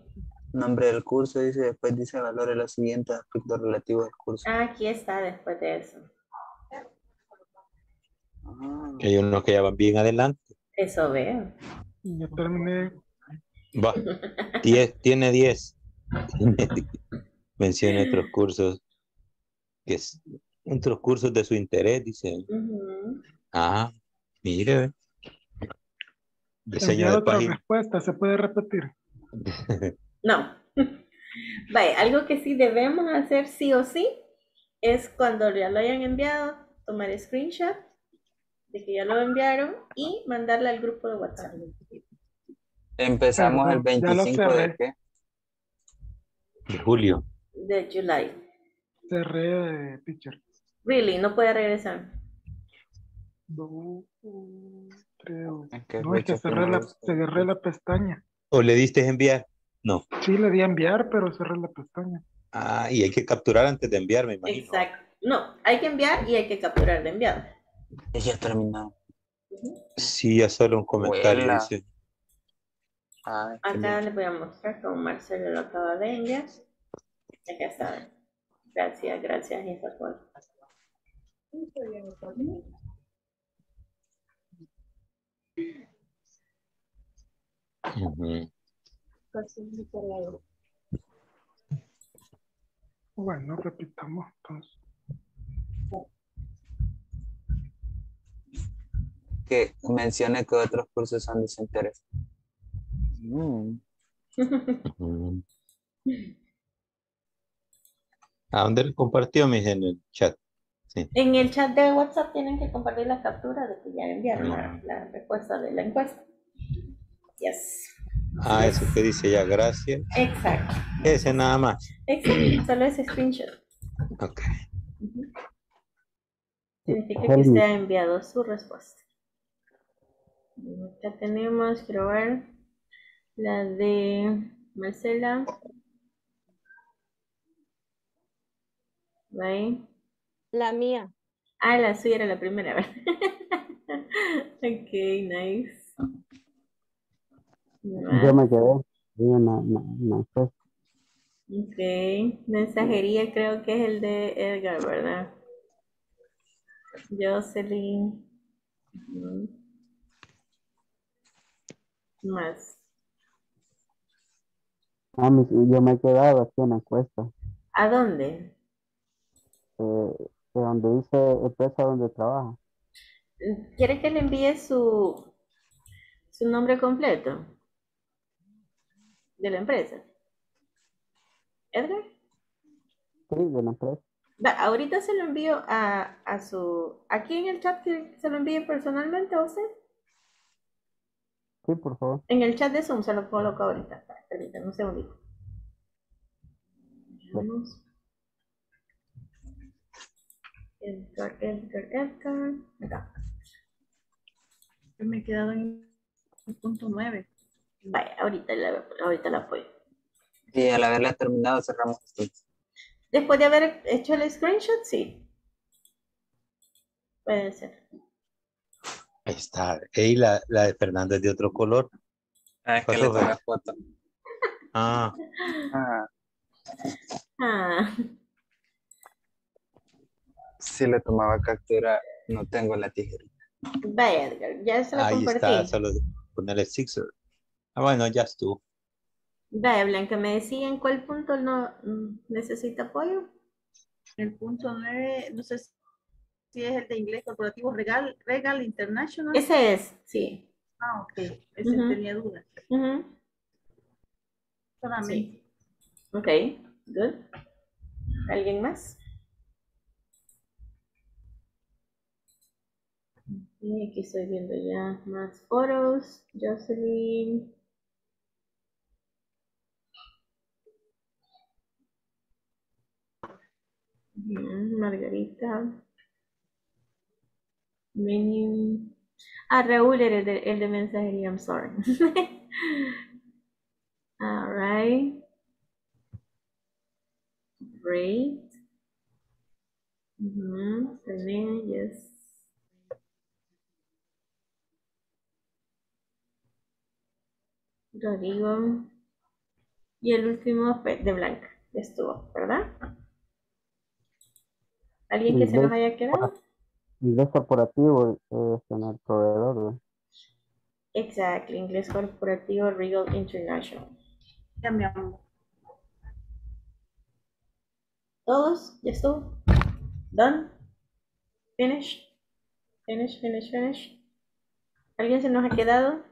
Nombre del curso, dice, después dice valora los siguientes aspectos relativos del curso. Ah, aquí está después de eso. Ah. Hay unos que ya van bien adelante. Eso veo. Yo terminé. Va, diez, tiene diez. Menciona otros cursos que es, otros cursos de su interés, dice. Uh-huh. Ajá, mire. Diseño de página. Respuesta, ¿se puede repetir? No. Vale, algo que sí debemos hacer sí o sí es cuando ya lo hayan enviado, tomar screenshot de que ya lo enviaron y mandarle al grupo de WhatsApp. Empezamos el veinticinco de qué? De julio. De July. Cerré, teacher. Really, no puede regresar. No, creo. Okay, no, es que cerré la, cerré la pestaña. ¿O le diste enviar? No. Sí, le di a enviar, pero cerré la pestaña. Ah, y hay que capturar antes de enviar, me imagino. Exacto. No, hay que enviar y hay que capturar de enviado. Ya terminado. Sí, ya solo un comentario. Buena. Dice. Ay, acá le voy a mostrar cómo Marcelo lo acaba de enviar. Acá está. Gracias, gracias. Y esas cosas. Uh-huh. Bueno, repitamos entonces. Que mencione que otros cursos son de su interés. Mm. ¿A dónde lo compartió, mis? En el chat. Sí. En el chat de WhatsApp tienen que compartir la captura de que ya enviaron la, la respuesta de la encuesta. Yes. Ah, eso que dice ya, gracias. Exacto. Ese nada más. Exacto, solo ese screenshot. Ok. Uh-huh. Significa que usted ha enviado su respuesta. Acá tenemos, quiero ver, la de Marcela. ¿Vale? La mía. Ah, la suya era la primera, ¿verdad? Ok, nice. ¿Vale? Yo me quedé. Yo no, no, no sé. Ok, mensajería creo que es el de Edgar, ¿verdad? Jocelyn. Uh-huh. Más. Ah, yo me he quedado aquí en la encuesta. ¿A dónde? Eh, donde dice empresa donde trabaja. ¿Quiere que le envíe su su nombre completo de la empresa? ¿Edgar? Sí, de la empresa. Va, ahorita se lo envío a, a su... Aquí en el chat se lo envíe personalmente a usted. Sí, por favor. En el chat de Zoom se lo coloco ahorita. Permítanme un segundito. Vamos. Edgar, Edgar, Edgar. Acá. Me he quedado en el punto nueve. Vaya, ahorita la, ahorita la apoyo. Y al haberla terminado cerramos esto. Después de haber hecho el screenshot, sí. Puede ser. Ahí está. Ey, la, la de Fernando es de otro color. Ah, es que le tomé la foto. Ah. Ah. Ah. Si le tomaba captura, no tengo la tijerita. Vaya, Edgar, ya se la ahí compartí. Ahí está, solo ponerle Sixer. Ah, bueno, ya estuvo. Vaya, Blanca, ¿me decía en cuál punto no necesita apoyo? El punto nueve, no sé si... Sí, es el de Inglés Corporativo Regal, Regal International. Ese es, sí. Ah, ok. Ese uh-huh. Tenía dudas. Uh-huh. Para mí. Sí. Ok, good. ¿Alguien más? Okay, aquí estoy viendo ya más foros. Jocelyn. Bien, Margarita. Menu. Ah, Raúl era el de, el de mensajería, I'm sorry. All right. Great. Mm-hmm. And then, yes. Rodrigo. Y el último fue de Blanca. Estuvo, ¿verdad? ¿Alguien que se nos haya quedado? Inglés corporativo es en el proveedor. Exacto, inglés corporativo Regal International. Cambiamos. ¿Todos? ¿Ya estuvo? ¿Done? ¿Finish? ¿Finish, finish, finish? ¿Alguien se nos ha quedado?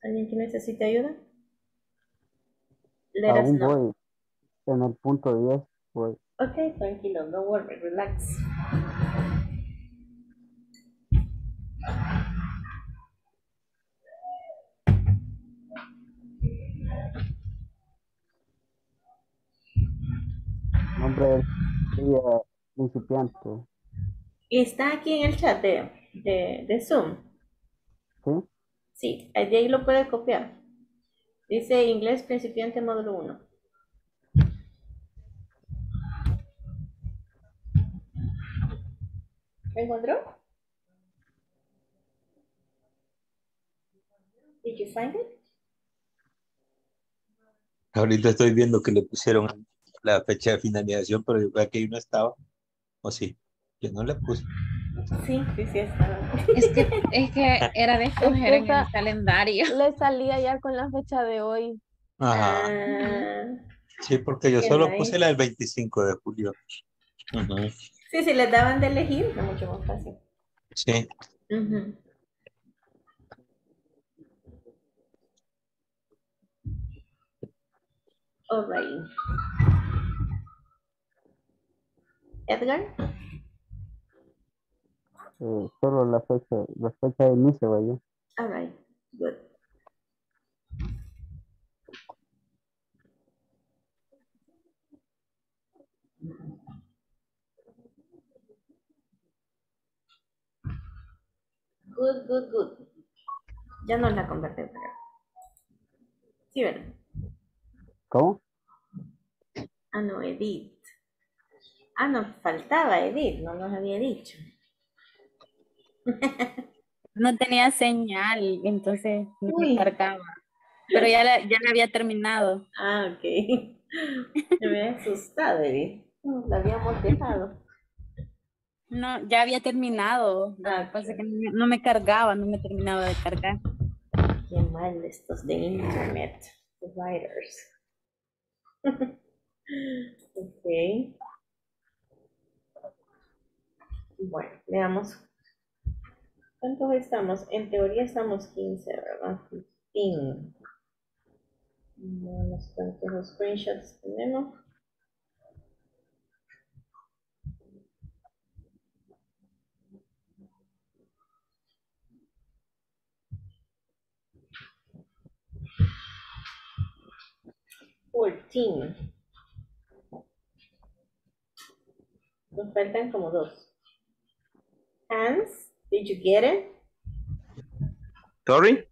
¿Alguien que necesite ayuda? Let us know. En el punto diez, voy. Ok, tranquilo, no worry, relax. Nombre del día principiante. Está aquí en el chat de, de, de Zoom. ¿Sí? Sí, de ahí lo puede copiar. Dice inglés principiante módulo uno. ¿Me encontró? Did you find it? Ahorita estoy viendo que le pusieron la fecha de finalización, pero yo creo que ahí no estaba. ¿O sí? Yo no la puse. Sí, sí, sí estaba. Es que, es que era de escoger en el calendario. Le salía ya con la fecha de hoy. Ajá. Ah, sí, porque yo solo ahí puse la del veinticinco de julio. Ajá. Sí, si les daban de elegir, no, mucho más fácil. Sí. Uh-huh. All right. Edgar. Eh, solo la fecha, la fecha de inicio, vaya. All right, good. Good, good, good. Ya nos la convertimos. Sí, ¿verdad? ¿Cómo? Ah, no, Edith. Ah, nos faltaba Edith, no nos había dicho. No tenía señal, entonces no me marcaba. Pero ya la, ya la había terminado. Ah, ok. Me había asustado, Edith. La habíamos dejado. No, ya había terminado. Ah, pasa que no, no me cargaba, no me terminaba de cargar. Qué mal estos de internet providers. Ok. Bueno, veamos. ¿Cuántos estamos? En teoría estamos quince, ¿verdad? quince. Veamos cuántos screenshots tenemos. catorce. Nos faltan como dos. Hans, did you get it? Sorry.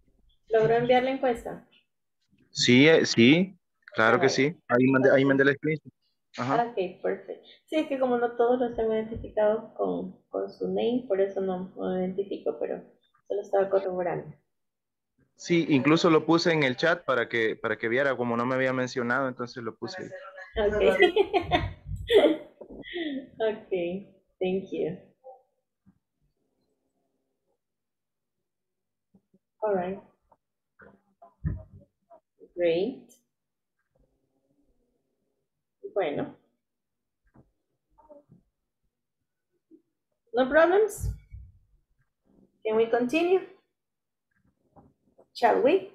¿Logró enviar la encuesta? Sí, sí, claro right. que sí. Ahí mandé, ahí mandé la experiencia. Ajá. Ok, perfecto. Sí, es que como no todos los tengo identificados con, con su name, por eso no, no lo identifico, pero solo estaba corroborando. Sí, incluso lo puse en el chat para que, para que viera, como no me había mencionado, entonces lo puse. Ok. Ok, thank you. All right. Great. Bueno. No problems? Can we continue? Shall we?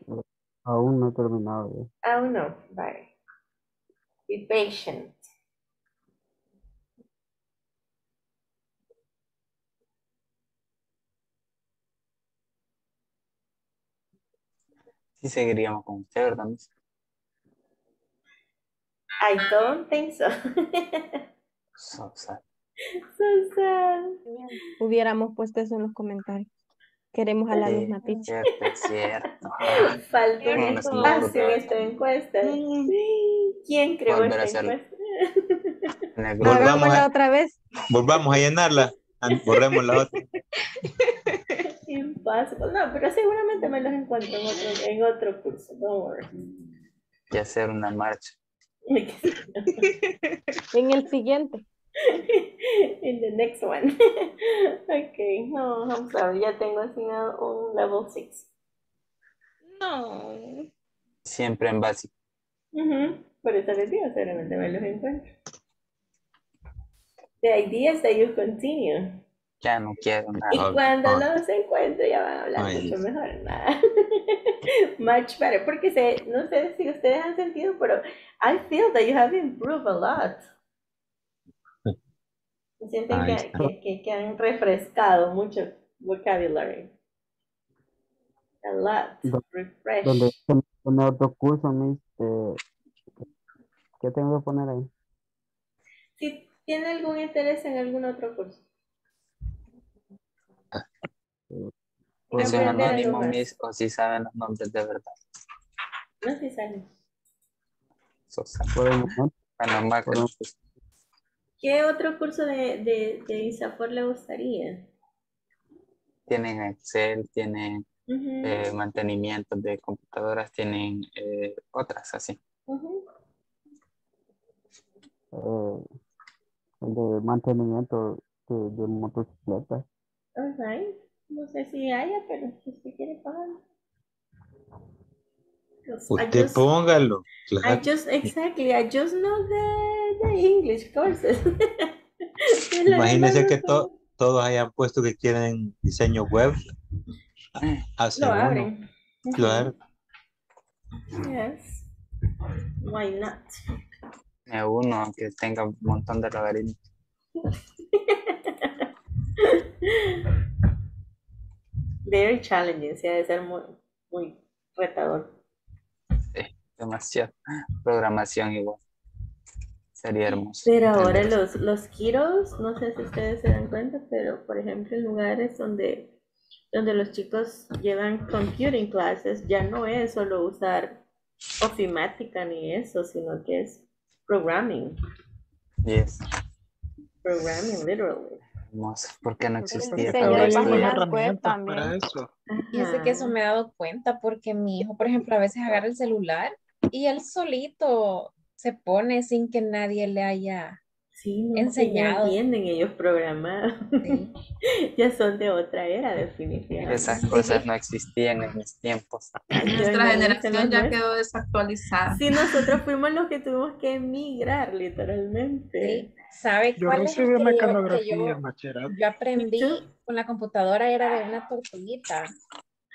Aún no he terminado. Aún no, vale. Be patient. Sí, seguiríamos con usted, ¿verdad? I don't think so. So sad. So sad. Hubiéramos puesto eso en los comentarios. Queremos a la sí, misma teacher. Es cierto, es cierto. Faltó un espacio en esta encuesta. Sí. ¿Quién creó esta encuesta? Volvámosla otra vez. Volvamos a llenarla. Borremos la otra. Impossible. No, pero seguramente me los encuentro en otro, en otro curso. No worry. Y hacer una marcha. En el siguiente. In the next one. Okay, no, I'm sorry. Ya tengo asignado un level six. No. Siempre en básico. Uh-huh. Por eso les digo, solamente me los encuentro. The idea is that you continue. Ya no quiero nada. Y cuando oh. los encuentro ya van a hablar oh, mucho yes. mejor. Nada. Much better. Porque se, no sé si ustedes han sentido, pero I feel that you have improved a lot. Sienten que, que, que, que han refrescado mucho vocabulary. A lot. Refresh. ¿Dónde poner otro curso, Miss? ¿Qué tengo que poner ahí? Si tiene algún interés en algún otro curso. Pues son anónimos, Miss, o si saben los nombres de verdad. No, si saben. Panamá, conoces. ¿Qué otro curso de, de, de ISAPOR le gustaría? Tienen Excel, tienen uh-huh. eh, mantenimiento de computadoras, tienen eh, otras así. Uh-huh. eh, de mantenimiento de, de motocicletas. Alright, no sé si haya, pero si usted quiere pagar. Usted just, póngalo. Claro. I just, exactly, I just know the, the English courses. Imagínense que to, todos hayan puesto que quieren diseño web. Lo abren. Lo abren. Yes. Why not? Me uno que tenga un montón de laberintos. Very challenging, sí, debe ser muy, muy retador. Demasiado. Programación igual. Sería hermoso. Pero ahora los, los kiros, no sé si ustedes se dan cuenta, pero por ejemplo en lugares donde, donde los chicos llevan computing classes, ya no es solo usar ofimática ni eso, sino que es programming. Yes. Programming, literally. Hermoso, porque no existía. Yo sé que eso me he dado cuenta porque mi hijo, por ejemplo, a veces agarra el celular y él solito se pone sin que nadie le haya sí, no, enseñado. Sí, entienden ellos programar. Sí. Ya son de otra era, definitivamente. Esas cosas sí. no existían en mis tiempos. Nuestra no generación ya quedó desactualizada. Sí, nosotros fuimos los que tuvimos que emigrar, literalmente. Sí. ¿Sabe yo cuál recibí es mecanografía, que yo, machera. Yo aprendí con la computadora, era de una tortuguita.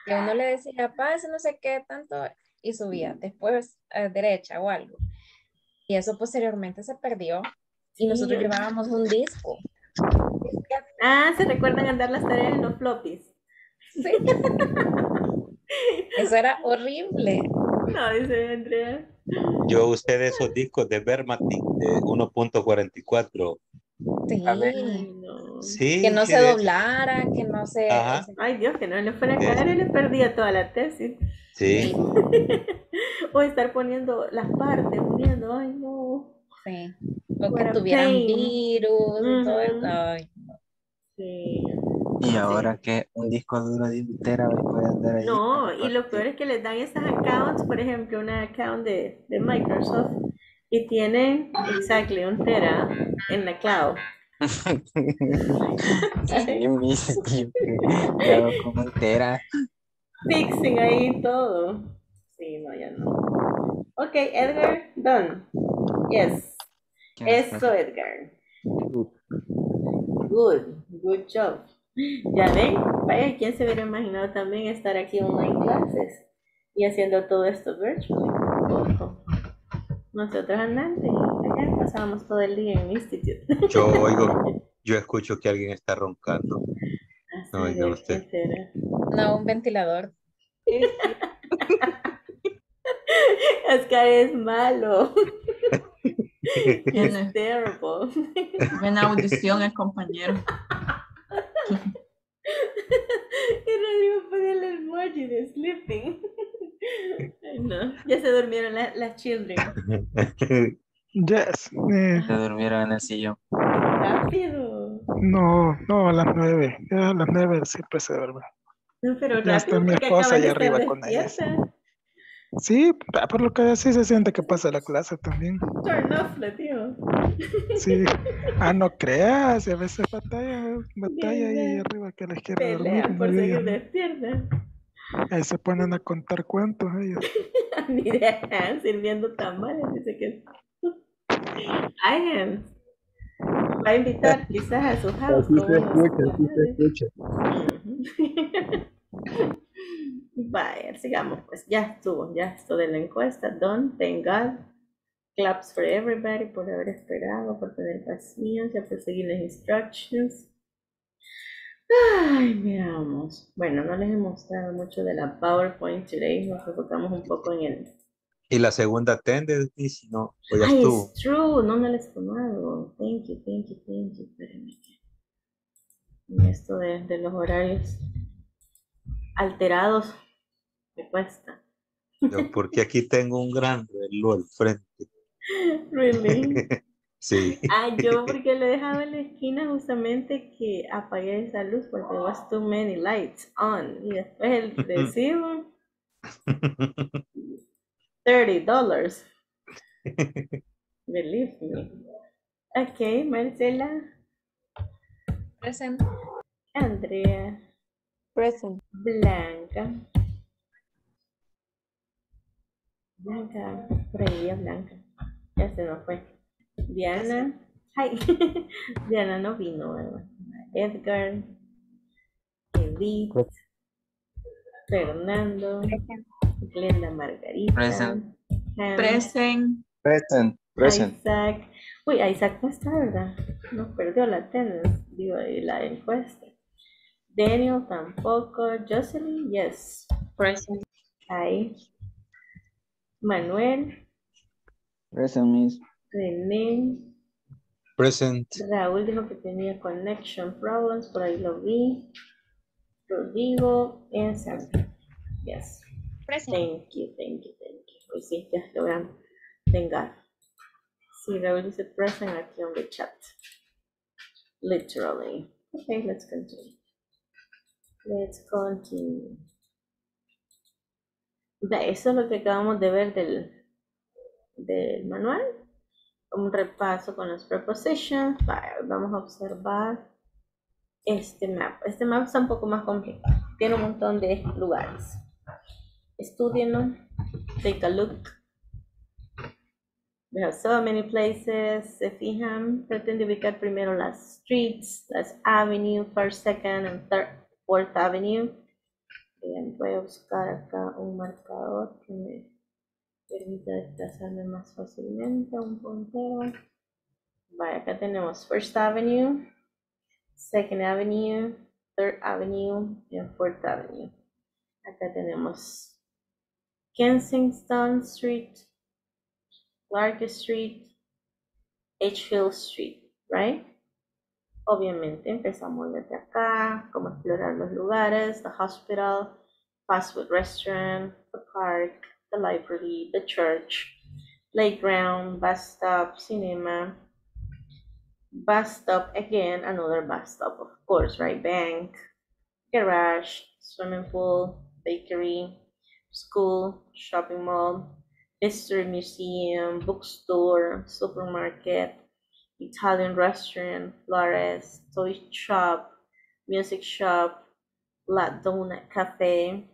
Y uno le decía, pase no sé qué tanto, y subía. Después, a derecha o algo. Y eso posteriormente se perdió. Y nosotros sí. llevábamos un disco. Ah, ¿se recuerdan andar las tareas en los floppies? Sí. Eso era horrible. No, dice Andrea. Yo usé de esos discos de Vermatic de uno punto cuarenta y cuatro. Sí. A ver. No. Sí, que no se de... doblara, que no se... Ajá. Ay, Dios, que no le fuera a caer y le perdía toda la tesis. Sí. O estar poniendo las partes, poniendo, ay, no. Sí. O bueno, que tuvieran pain. virus, uh-huh. todo eso. Ay, no. Sí. Y ahora sí. que un disco duro de entera puede andar ahí. No, y lo peor es que les dan esas accounts, por ejemplo, una account de, de Microsoft, y tienen, exactly, un tera en la cloud. Sí, claro, como un tera. Fixing ahí todo. Sí, no, ya no. Ok, Edgar, done. Yes. Eso, Edgar. Good, good job. Ya ven, vaya, ¿quién se hubiera imaginado también estar aquí online clases y haciendo todo esto virtual? Nosotros andantes, allá pasábamos todo el día en el instituto. Yo oigo, yo escucho que alguien está roncando. Así no, oiga usted. No, un ventilador. Oscar es malo. It's terrible. Buena audición el compañero. Y no le iba a poner el emoji de sleeping. Ay, no. Ya se durmieron la, las children. Yes. Eh. Se durmieron en el sillón. Rápido. No, no, a las nueve. Ya a las nueve siempre se duerme. No, pero ya está mi esposa allá arriba de con ellas. Sí, por lo que así se siente que pasa la clase también. Turn off, la tío. Sí. Ah, no creas, a veces batalla, batalla bien, ahí arriba que les quiere dormir. Pelea por seguir despierta. Ahí se ponen a contar cuentos ellos. Ni idea, sirviendo tamales, dice que... I am. Va a invitar quizás a su house. Así se escucha, así se escucha. Vaya, sigamos pues, ya estuvo, ya estuvo de la encuesta. Don, thank God, claps for everybody, por haber esperado, por tener paciencia, por seguir las instructions. Ay, miramos. Bueno, no les he mostrado mucho de la PowerPoint today, nos enfocamos un poco en el... Y la segunda tendencia, si no, pues ya estuvo. It's true, no me les he tomado. Thank you, thank you, thank you. Espérenme. Y esto de, de los horarios alterados me cuesta. No, porque aquí tengo un gran reloj al frente. Really? Sí. Ah, yo porque lo dejaba en la esquina justamente que apagué esa luz porque was too many lights on. Y después el recibo thirty dollars. Believe me. Ok, Marcela. Present. Andrea. Present. Blanca. Blanca. Por ahí es Blanca. Ya se nos fue. Diana. Hi. Diana no vino. Edgar. Edith. Fernando. Glenda Margarita. Present. Ham, present. Present. Present. Isaac. Uy, Isaac no está, ¿verdad? Nos perdió la tendencia. Digo, la encuesta. Daniel tampoco. Jocelyn, yes. Present. Ahí. Manuel. Present, miss. René. Present. Raúl dijo que tenía connection problems. Por ahí lo vi. Rodrigo. En San. Yes. Present. Thank you, thank you, thank you. Pues sí, ya lo vean. Venga. Sí, Raúl dice present aquí en el chat. Literally. Okay, let's continue. Let's continue. Eso es lo que acabamos de ver del, del manual. Un repaso con los prepositions. Vamos a observar este mapa. Este mapa está un poco más complicado. Tiene un montón de lugares. Estudienlo. Take a look. We have so many places. Se fijan. Traten de ubicar primero las streets, las avenue, first, second, and third. Fourth Avenue. Bien, voy a buscar acá un marcador que me permita desplazarme más fácilmente, un puntero. Vale, acá tenemos First Avenue, Second Avenue, Third Avenue y Fourth Avenue. Acá tenemos Kensington Street, Clark Street, Edgefield Street, right? Obviamente empezamos desde acá, como explorar los lugares, the hospital, fast food restaurant, the park, the library, the church, playground, bus stop, cinema, bus stop again, another bus stop, of course, right? Bank, garage, swimming pool, bakery, school, shopping mall, history museum, bookstore, supermarket, Italian restaurant, florist, toy shop, music shop, La Donut Cafe.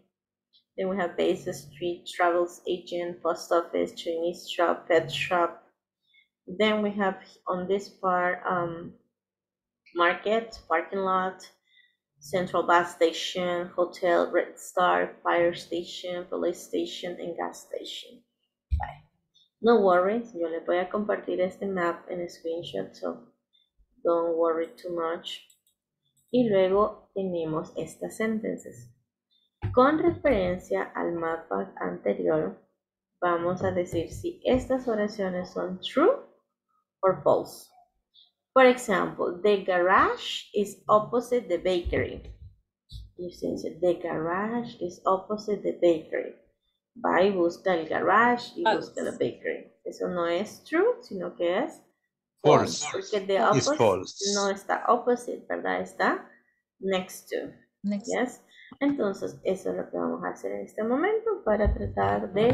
Then we have Basin Street, travels agent, post office, Chinese shop, pet shop. Then we have on this part, um, market, parking lot, central bus station, hotel, Red Star, fire station, police station, and gas station. Bye. No worries, yo les voy a compartir este map en screenshot, so don't worry too much. Y luego tenemos estas sentences. Con referencia al mapa anterior, vamos a decir si estas oraciones son true or false. For example, the garage is opposite the bakery. You see, the garage is opposite the bakery. Va y busca el garage y false. Busca la bakery. Eso no es true, sino que es false. false. Porque the opposite false. No está opposite, ¿verdad? Está next to. Next. Yes. Entonces, eso es lo que vamos a hacer en este momento para tratar de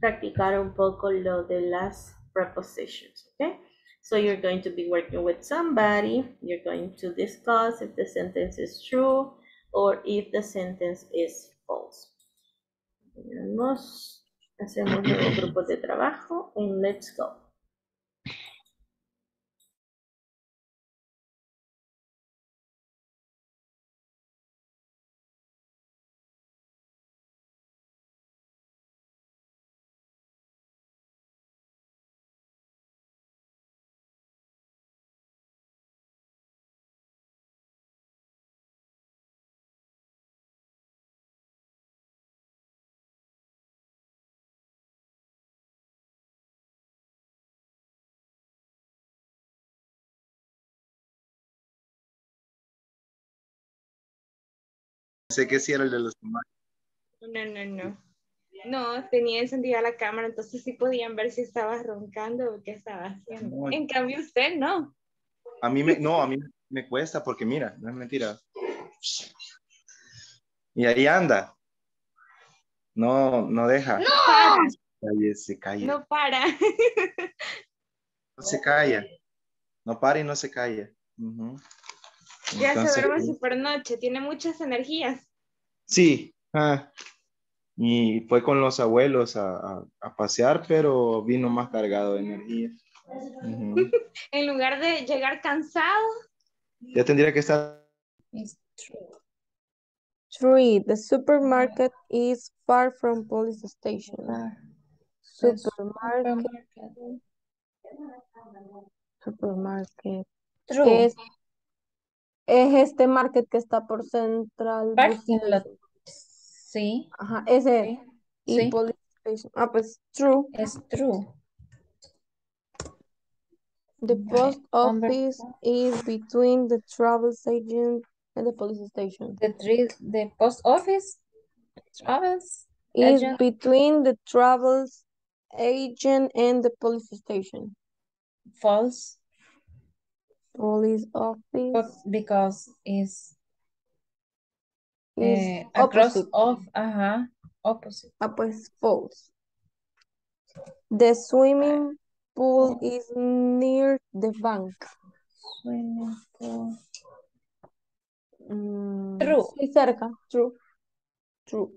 practicar un poco lo de las prepositions, okay? So you're going to be working with somebody. You're going to discuss if the sentence is true or if the sentence is false. Veamos, hacemos nuevos grupos de trabajo and let's go. Sé que sí era el de los imágenes. No, no, no. No, tenía encendida la cámara, entonces sí podían ver si estaba roncando o qué estaba haciendo. No. En cambio usted no. A mí me, no, a mí me cuesta porque mira, no es mentira. Y ahí anda. No, no deja. No. Calle, se calla. No para. No se calla. No para y no se calla. Uh-huh. Ya entonces, se duerme super noche, tiene muchas energías. Sí, ah, y fue con los abuelos a, a, a pasear, pero vino más cargado de energía. Uh-huh. En lugar de llegar cansado. Ya tendría que estar. Three, the supermarket is far from police station. Supermarket. Supermarket. True. Es Es este market que está por Central. La... Sí. Ajá, ese. Sí. Y police station. Ah, pues, true. Es true. The post office is between the travel agent and the police station. The, three, the post office travels is agent. Between the travel agent and the police station. False. Police office but because it's, it's uh, across of uh-huh, opposite. Ah, pues false. The swimming pool is near the bank. Swimming pool. Mm, true. Sí, cerca. True. True.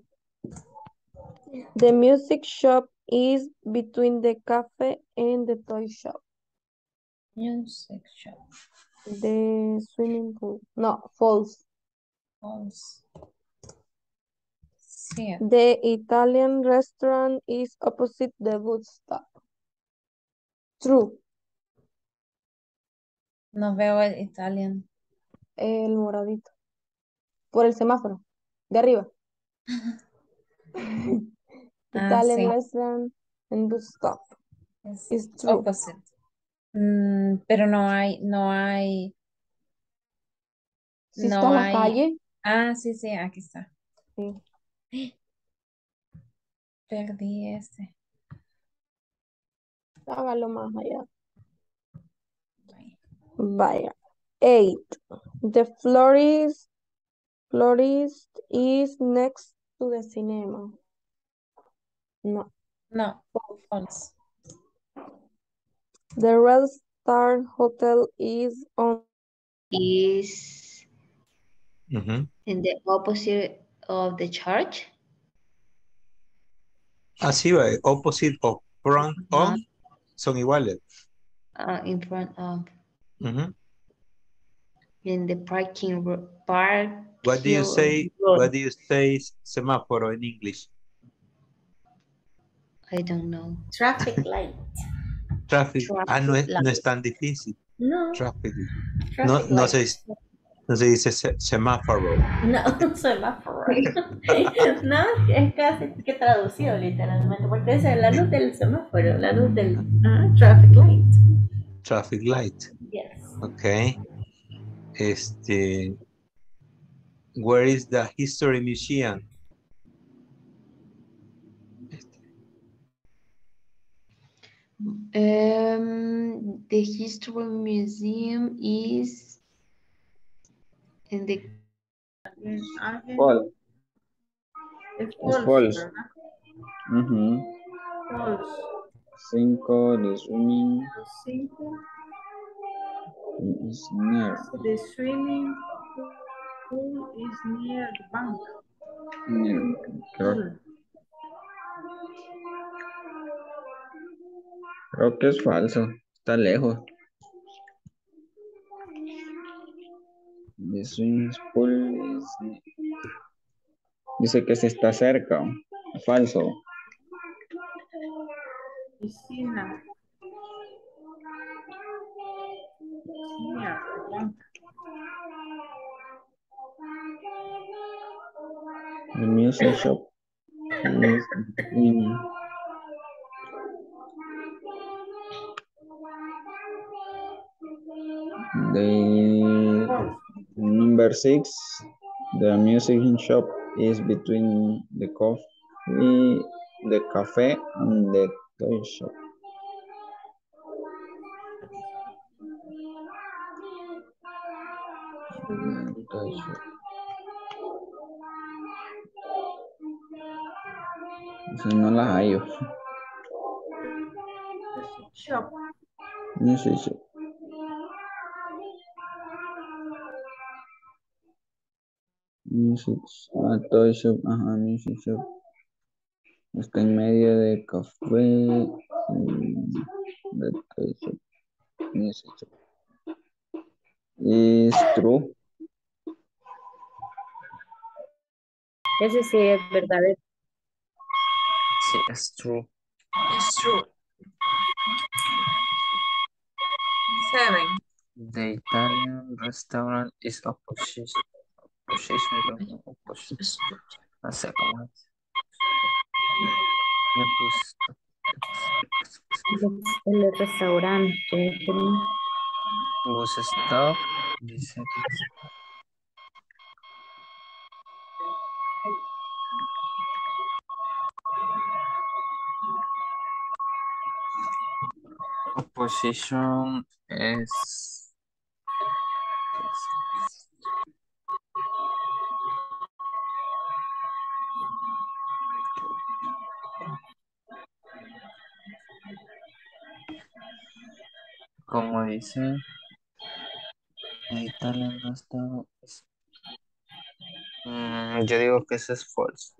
The music shop is between the cafe and the toy shop. Music shop. The swimming pool. No, false. False. Yeah. The Italian restaurant is opposite the food stop. True. No veo el Italian. El moradito. Por el semáforo. De arriba. Italian ah, sí. Restaurant and food stop. Yes. Is true. Opposite. Mm, pero no hay, no hay. ¿Sí no está hay... la calle? Ah, sí, sí, aquí está. Sí. Perdí este. Hágalo más allá. Vaya. Eight. The florist, florist is next to the cinema. No. No. False. The Red Star Hotel is on is mm-hmm. in the opposite of the church. Así va, opposite of front of son iguales. Uh, in front of. Mm-hmm. In the parking park. What do you say? Road. What do you say? Semáforo in English. I don't know. Traffic light. Traffic. Traffic. Ah, no es, no es tan difícil. No. Traffic. Traffic no, no, se, no se dice se, semáforo. No, semáforo. No, es casi que traducido literalmente, porque es la luz del semáforo, la luz del uh, traffic light. traffic light. Yes. Okay. Este, where is the history museum? Um, the history museum is in the Falls. Falls. Mm-hmm. Falls. Cinco the swimming. Cinco. Is near. The swimming pool is near the bank. Near. Okay. Creo que es falso. Está lejos. The swimming pool is near. Dice que se está cerca. Falso. Piscina. Mira, the music shop. Is in. The number six, the music shop is between the coffee, the cafe, and the toy shop. Si no las hallo. Shop. Music shop. Music shop. Toy shop. Ajá, music shop. Está en medio de café. De toy shop. Music shop. Is true. Ese sí es verdadero. Sí, es true. It's true. Seven. The Italian restaurant is opposition. Opposition. Opposition. A second one. El restaurante. Was stop. Dice que opposition is como dice. Italia no está. Mm, yo digo que eso es falso.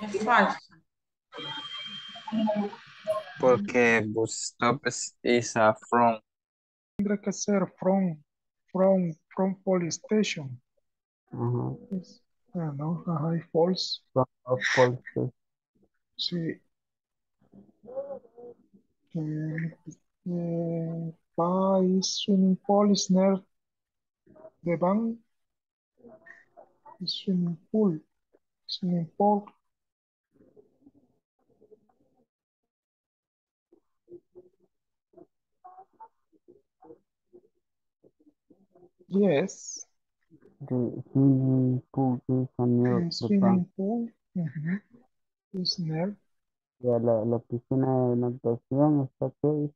Es falso. Porque bus stop is, is a from. Tendrá que ser from, from, from police station. Uh-huh. Yes. Ah, no, ajá, es false. False. Sí. Mm, mm. By swimming pool is near the bank. Swimming pool. Swimming pool. Yes. The swimming pool is near the, the swimming bank. Pool. Uh-huh. Is near. Yeah, la, la piscina de natación está todo.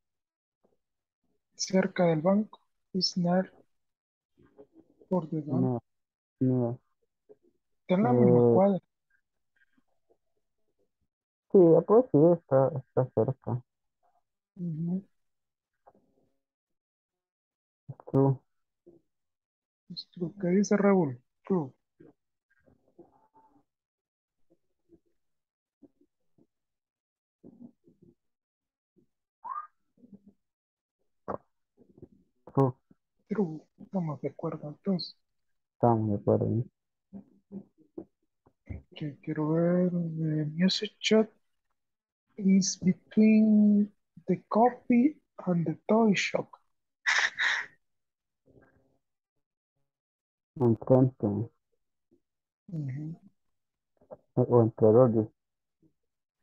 Cerca del banco, is near por debajo. No, no. Está en la misma eh, cuadra. Sí, pues sí, está, está cerca. Uh-huh. True. Es true. ¿Qué dice Raúl? True. True, estamos de acuerdo entonces. Estamos de acuerdo. Okay, quiero ver the music shop is between the coffee and the toy shop. Enfrente. Uh-huh. O entre dos.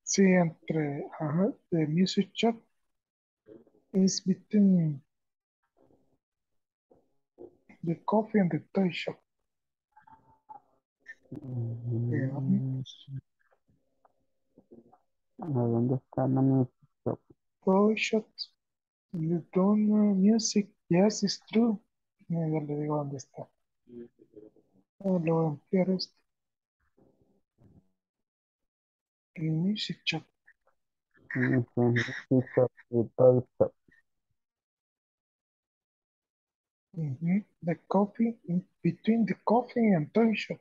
Sí, entre, ajá, the music shop is between the coffee and the toy shop. Mm-hmm. ¿Dónde está la music shop? Toy shop. You don't know music. Yes, it's true. Ya le digo dónde está. Oh, lo voy a ampliar esto. El music shop. Music shop, the toy shop. Mm-hmm. The coffee, in between the coffee and toy shop.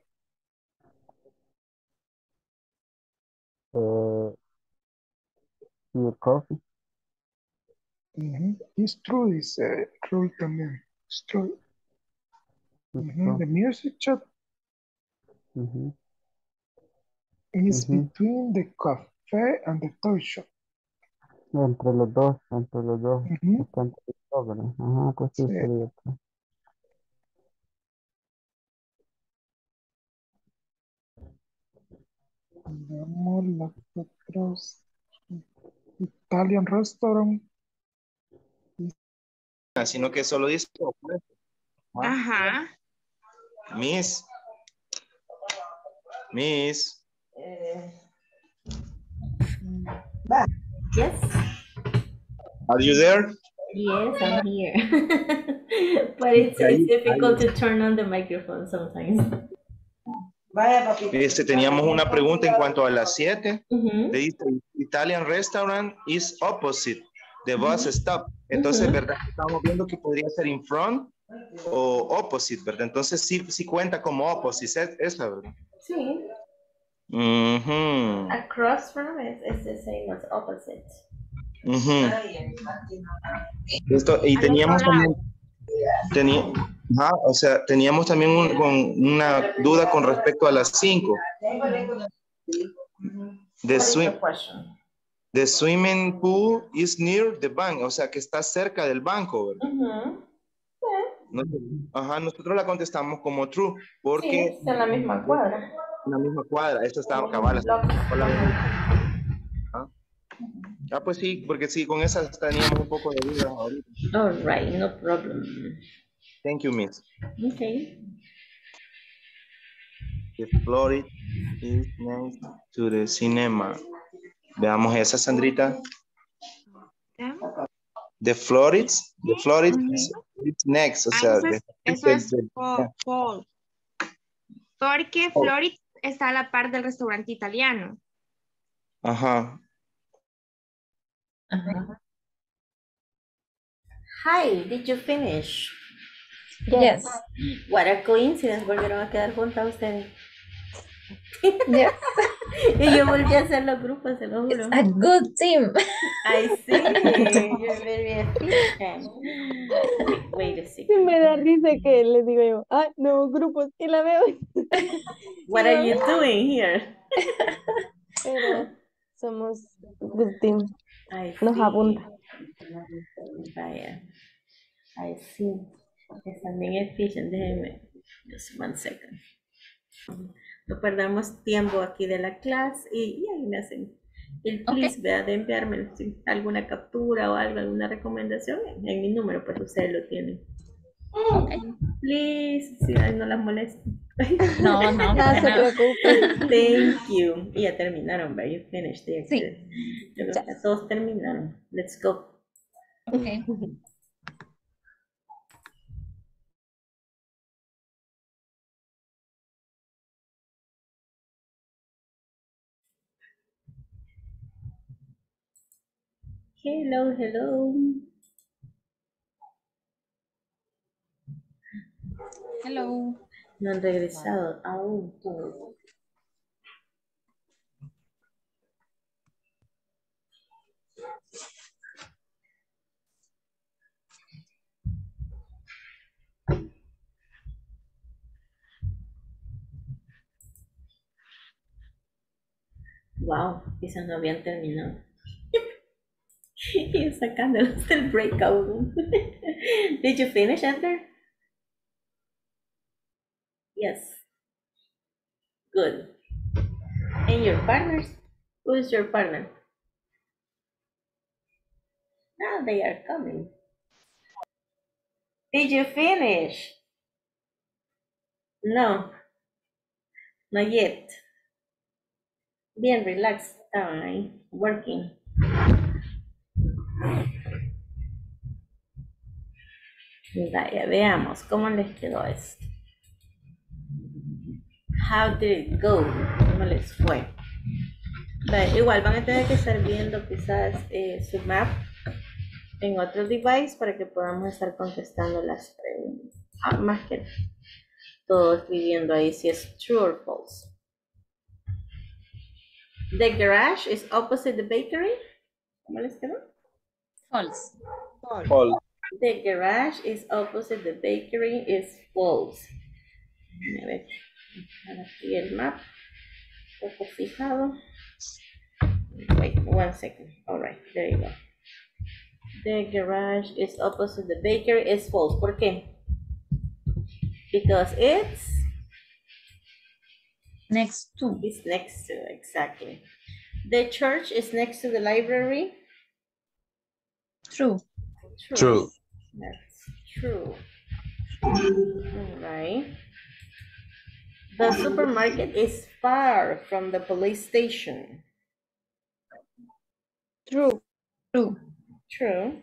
Uh, your coffee. Mm-hmm. It's true, it's uh, true también. It's true. It's mm-hmm. true. The music shop mm-hmm. is mm-hmm. between the cafe and the toy shop. Entre los dos, entre los dos. Mm-hmm. Están sobre. Ajá, pues sí. Sí. Vamos las otras. Italian restaurant. Sino que solo dice. Ajá. Miss. Miss. Eh. Yes. Are you there? Yes, I'm here. But it's, it's difficult to turn on the microphone sometimes. Este, teníamos una pregunta en cuanto a las siete. Uh-huh. The Italian restaurant is opposite the bus uh-huh. stop. Entonces, uh-huh. ¿verdad? Estamos viendo que podría ser in front o opposite, ¿verdad? Entonces, sí, sí cuenta como opposite, esa, ¿verdad? Sí. Uh-huh. Across from is, is the same as opposite. Uh-huh. Esto, y teníamos también... Tenía, ajá, o sea, teníamos también un, con una duda con respecto a las cinco. The, swim, the swimming pool is near the bank, o sea, que está cerca del banco, ¿verdad? Uh-huh. Nos, ajá, nosotros la contestamos como true, porque... Sí, está en la misma cuadra. En la misma cuadra, esto está cabal. Ah, pues sí, porque sí, con esas teníamos un poco de dudas ahorita. All right, no problem. Thank you, miss. Okay. The Florida is next to the cinema. Veamos esa, Sandrita. The Florida, the Florida is next. O sea, eso es, eso es Paul. Porque Florida está a la par del restaurante italiano. Ajá. Uh-huh. Hi, did you finish? Yes. Yes. What a coincidence, volvieron a quedar juntas ustedes. Yes. Y yo volví a hacer los grupos, se lo juro. It's a good team. I see. You're very efficient. Wait a second. Me da risa que les digo yo, ah, no, grupos, y la veo. What are you doing here? Pero somos good team. I Nos see. Abunda. Vaya. I see. Están bien eficientes. Déjenme. Just one second. No perdamos tiempo aquí de la clase. Y, y ahí me hacen. El please, okay. Vea de enviarme alguna captura o algo, alguna recomendación. En mi número, pero ustedes lo tienen. Okay. Please. Si sí, no las molesto. No, no, no se preocupen. Thank you. Y ya terminaron, but you finished the exercise. Sí. Yo creo que todos terminaron. Let's go. Okay. Hello, hello. Hello. No han regresado aún. Oh. Wow, quizás no habían terminado. Y sacándolos del breakout room. Did you finish, Andrew? Yes. Good. And your partners? Who is your partner? Now they are coming. Did you finish? No, not yet. Bien relaxed time, working. Vaya, veamos cómo les quedó esto. How did it go? ¿Cómo les fue? Vale, igual van a tener que estar viendo quizás eh, su map en otro device para que podamos estar contestando las preguntas. Ah, más que todo escribiendo ahí si es true or false. The garage is opposite the bakery. ¿Cómo les quedó? False. False. False. The garage is opposite the bakery is false. A ver, aquí el map. Un poco fijado. Wait, one second. All right, there you go. The garage is opposite the bakery is false. ¿Por qué? Because it's next to. It's next to, exactly. The church is next to the library. True. True. True. That's true. All right. The supermarket is far from the police station. True. True. True.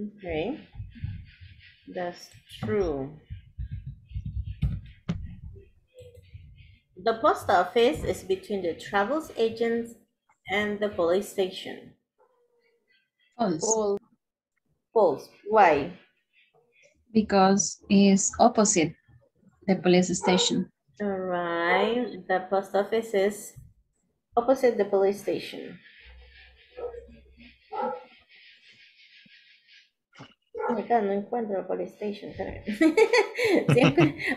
Okay. That's true. The post office is between the travel agents and the police station. False. False. Why? Because it's opposite the police station. All right. The post office is opposite the police station. Oh my God, no encuentro the police station.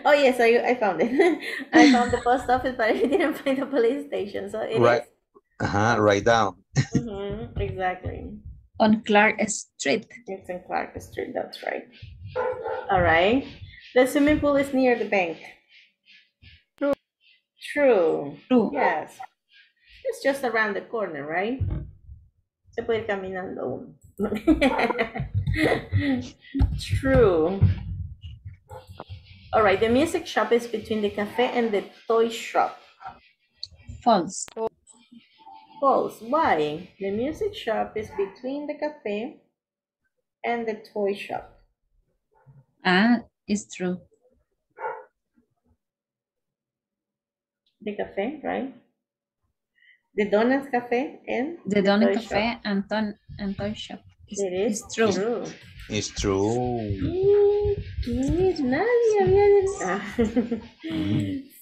Oh yes, I, I found it. I found the post office, but I didn't find the police station. So it right. Is... Uh-huh, right down. Mm-hmm, exactly. On Clark Street. It's on Clark Street, that's right. All right. The swimming pool is near the bank. True. True. True. Yes. It's just around the corner, right? Se puede ir caminando. True. All right. The music shop is between the cafe and the toy shop. False. False. Why? The music shop is between the cafe and the toy shop. Ah, it's true. The cafe, right? The Donuts Cafe and the, the Donut Cafe shop. and ton, and toy shop. It's, it is it's true. true. It's true.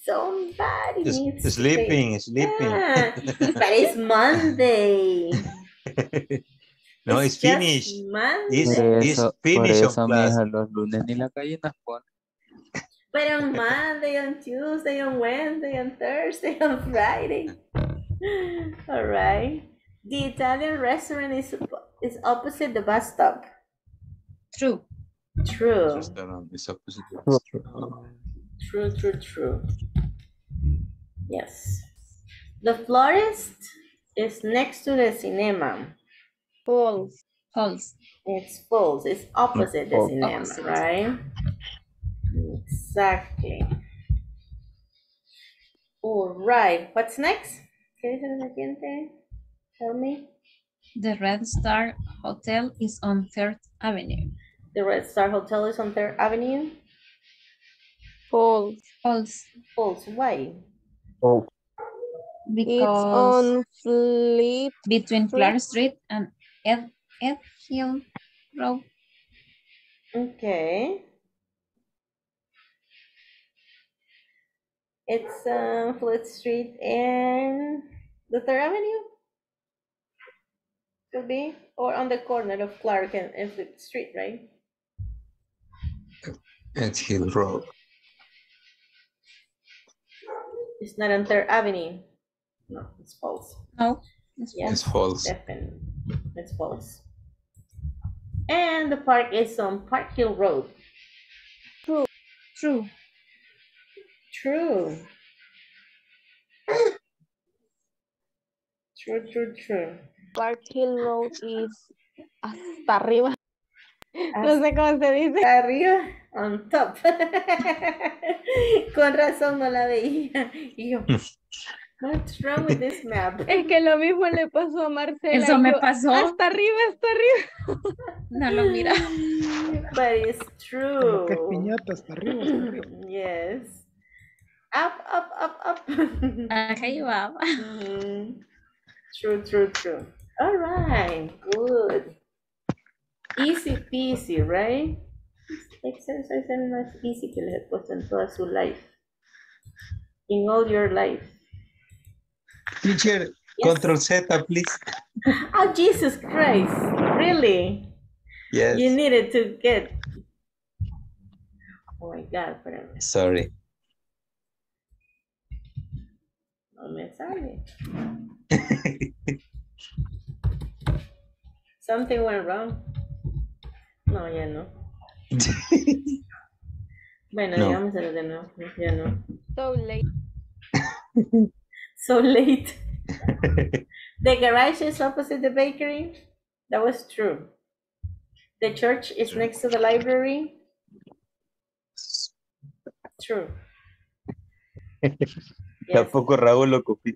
Somebody it's, needs sleeping, to sleeping. Yeah. But it's Monday. No, it's, it's finished. Monday. It's, it's eso, finished. Eso los lunes ni la calle nos pone. But on Monday, on Tuesday, on Wednesday, on Thursday, on Friday. All right. The Italian restaurant is is opposite the bus stop. True. True. It's opposite the bus stop. True, true, true. Yes. The florist is next to the cinema. False. False. It's false. It's opposite the cinema, opposite. Right? Exactly. All right. What's next? Tell me. The Red Star Hotel is on third Avenue. The Red Star Hotel is on third Avenue? False. False. False. Why? False. Because it's on Fleet between Clark Street and Ed, Ed Hill Road. Okay. It's uh, Fleet Street and the third Avenue? Could be, or on the corner of Clark and, and Fleet Street, right? Ed Hill Road. It's not on third Avenue. No, it's false. No, it's, yes, it's false. Definitely. It's false. And the park is on Park Hill Road. True. True. True. True, true, true. Park Hill Road is hasta arriba. No sé cómo se dice. Arriba, on top. Con razón no la veía. Y yo, what's wrong with this map? Es que lo mismo le pasó a Marcela. Eso me yo, pasó. Hasta arriba, hasta arriba. No lo mira. But it's true. Que piñata hasta arriba, hasta arriba. Yes. Up, up, up, up. Okay, wow. Mm-hmm. True, true, true. All right, good. Easy peasy, right? Exercise es el más easy que les he puesto en toda su life. In all your life. Teacher, yes. Control Z, please. Oh, Jesus Christ. Really? Yes. You needed to get. Oh, my God. Whatever. Sorry. No me sale. Something went wrong. No, ya no. Bueno, no. Digámoselo de nuevo. Ya no. So late. So late. The garage is opposite the bakery. That was true. The church is next to the library. True. Yes. Tampoco Raúl lo copió.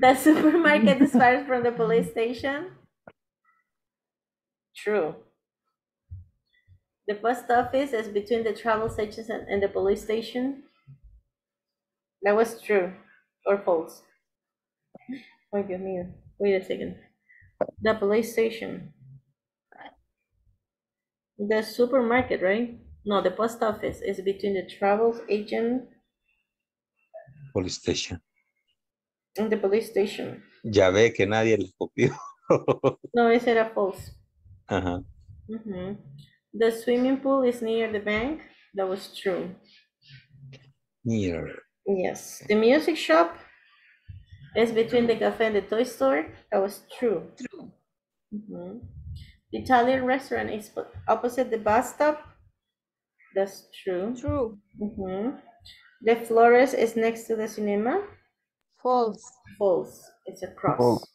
The supermarket is far from the police station. True. The post office is between the travel stations and, and the police station. That was true or false. Oh, Dios mío. Wait a second. The police station. The supermarket, right? No, the post office is between the travel agent. Police station. In the police station. Ya ve que nadie les copió. No, ese era false. Ajá. Uh-huh. The swimming pool is near the bank. That was true. Near. Yes. The music shop is between the cafe and the toy store. That was true. True. Uh-huh. The Italian restaurant is opposite the bus stop. That's true. True. Uh-huh. The florist is next to the cinema. False. False. It's a cross. False.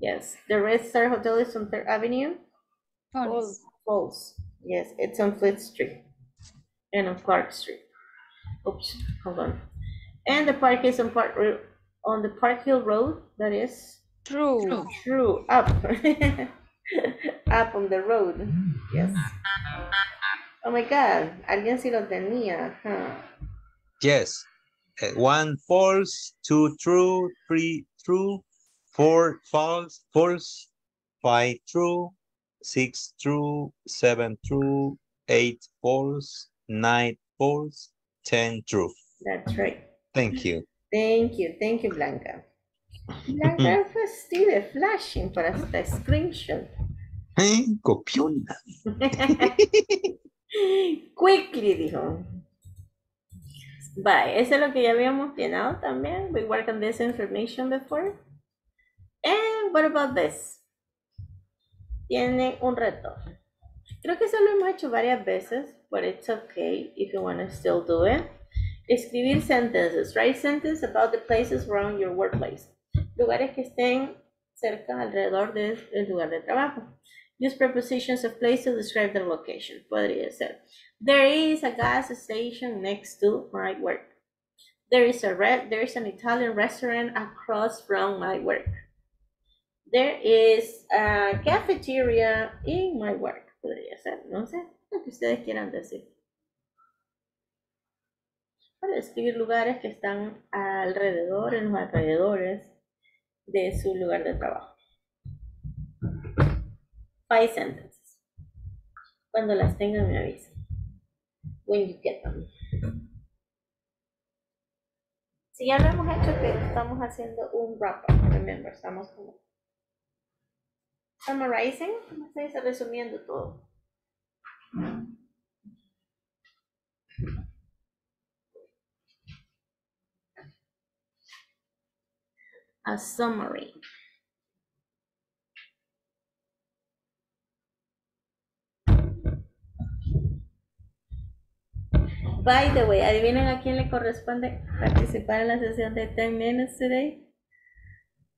Yes. The Red Star Hotel is on third Avenue. False. False. False. Yes. It's on Fleet Street and on Clark Street. Oops. Hold on. And the park is on Park on the Park Hill Road. That is true. True. True. Up. Up on the road. Yes. Oh my God. Alguien sí lo tenía. Huh. Yes, uh, one false, two true, three true, four false, false, five true, six true, seven true, eight false, nine false, ten true. That's right. Thank you. Thank you. Thank you, Blanca. Blanca fue así de flashing para esta screenshot. ¿Eh? Copiona. Quickly, dijo. Bye. Eso es lo que ya habíamos llenado también. We worked on this information before. And what about this? Tiene un reto. Creo que eso lo hemos hecho varias veces, but it's okay if you want to still do it. Escribir sentences. Write sentences about the places around your workplace. Lugares que estén cerca, alrededor del de, lugar de trabajo. Use prepositions of place to describe the location. Podría ser. There is a gas station next to my work. There is a red, there is an Italian restaurant across from my work. There is a cafeteria in my work. Podría ser, no sé, lo que ustedes quieran decir. Para describir lugares que están alrededor, en los alrededores de su lugar de trabajo. Five sentences. Cuando las tengan me avisan. When you get them. Si ya lo hemos hecho, pero estamos haciendo un wrap up. Remember, estamos como summarizing, ¿cómo se dice? Resumiendo todo. A summary. By the way, adivinen a quién le corresponde participar en la sesión de ten minutes today.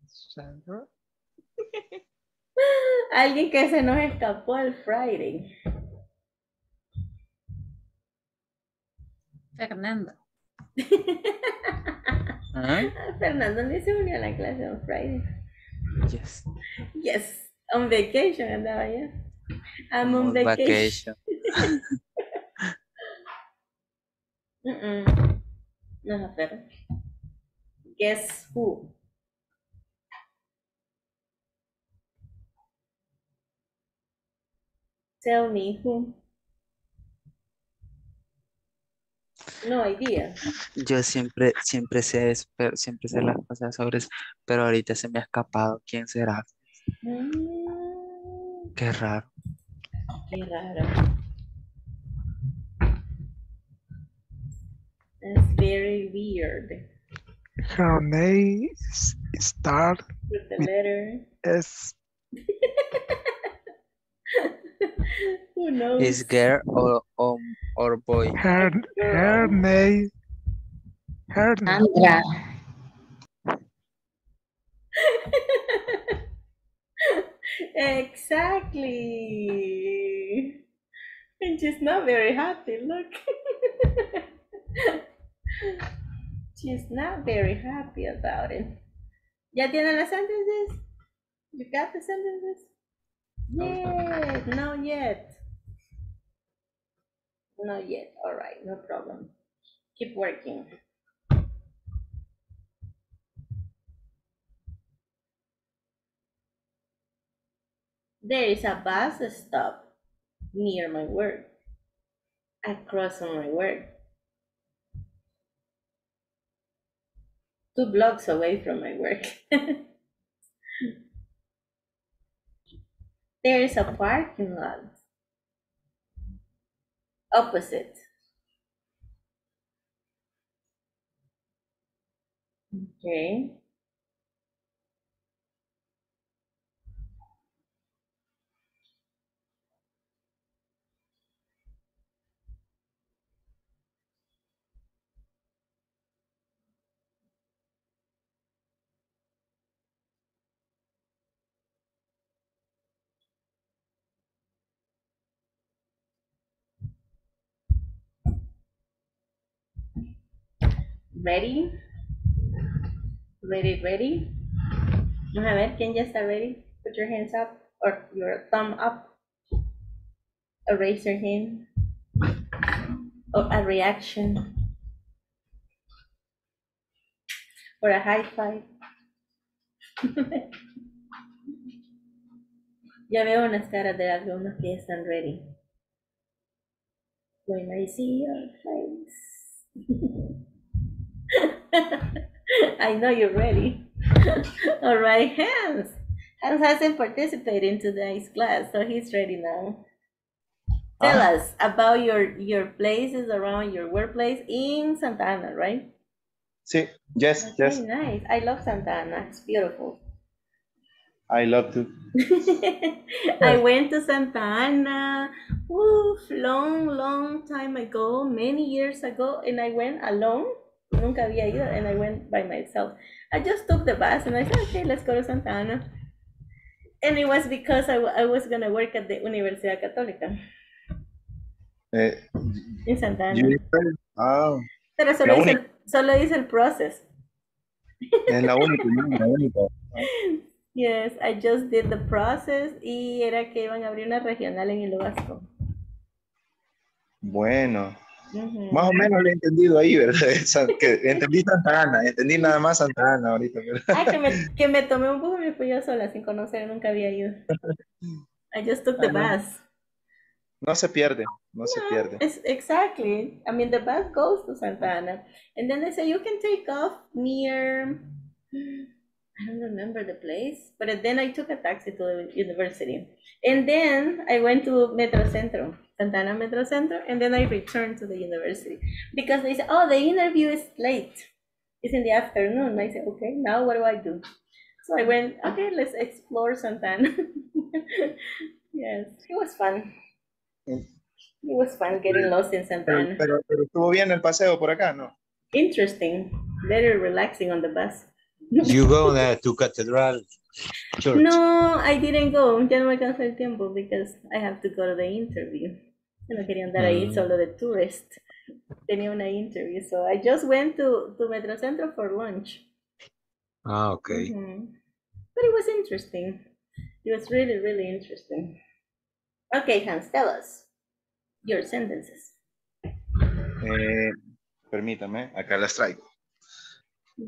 Sandra. Alguien que se nos escapó el Friday. Fernando. ¿Ah? Fernando ni se unió a la clase on Friday. Yes. Yes. On vacation andaba ya. I'm on, on vacation. vacation. uh -uh. No, pero. Guess who? Tell me who. No idea. Yo siempre, siempre sé, siempre sé las cosas sobre eso, pero ahorita se me ha escapado. ¿Quién será? Mm. Qué raro. Qué raro. That's very weird. Her name starts with the letter S. Who knows? Is girl or um, or boy? Her her name. Her name. Andra. Exactly. And she's not very happy. Look. She's not very happy about it. ¿Ya tienen las sentences? You got the sentences? Yet, no yet. Not yet. All right, no problem. Keep working. There is a bus stop near my work. Across from my work. Two blocks away from my work. There is a parking lot opposite. Okay. Ready, ready, ready. Vamos a ver quién ya está ready. Put your hands up or your thumb up. A raise your hand. Or a reaction. Or a high five. Ya veo unas caras de algunos que están ready. When I see your face. I know you're ready. All right, Hans. Hans hasn't participated in today's class, so he's ready now. Tell uh, us about your your places around your workplace in Santa Ana, right? Sí, yes, okay, yes. Nice. I love Santa Ana. It's beautiful. I love to. I went to Santa Ana oof, long, long time ago, many years ago, and I went alone. Nunca había ido, and I went by myself. I just took the bus, and I said, okay, let's go to Santa Ana. And it was because I, I was going to work at the Universidad Católica. Eh, en Santa Ana. You, oh, Pero solo hice, el, solo hice el process. Es la única, la única. Yes, I just did the process, y era que iban a abrir una regional en el Vasco. Bueno. Uh-huh. Más o menos lo he entendido ahí, ¿verdad? Que entendí Santa Ana, entendí nada más Santa Ana ahorita, ¿verdad? Ah, que me, que me tomé un bus y me fui yo sola sin conocer, nunca había ido. I just took the ah, bus. No se pierde, no, no se pierde. Exactly. I mean, the bus goes to Santa Ana. And then they say you can take off near, I don't remember the place, but then I took a taxi to the university. And then I went to Metro Centro. Santa Ana Metro Centro, and then I returned to the university because they said, oh, the interview is late. It's in the afternoon. I said, okay, now what do I do? So I went, okay, let's explore Santa Ana. Yes, it was fun. It was fun getting lost in Santa Ana. Pero, pero estuvo bien el paseo por acá, ¿no? Interesting, very relaxing on the bus. You go there to Cathedral. George. No, I didn't go. Ya no me alcanzó el tiempo because I have to go to the interview. No quería andar ahí mm. solo de tourist. Tenía una interview, so I just went to, to Metro Centro for lunch. Ah, okay. Mm-hmm. But it was interesting. It was really, really interesting. Okay, Hans, tell us your sentences. Eh, permítame, acá las traigo.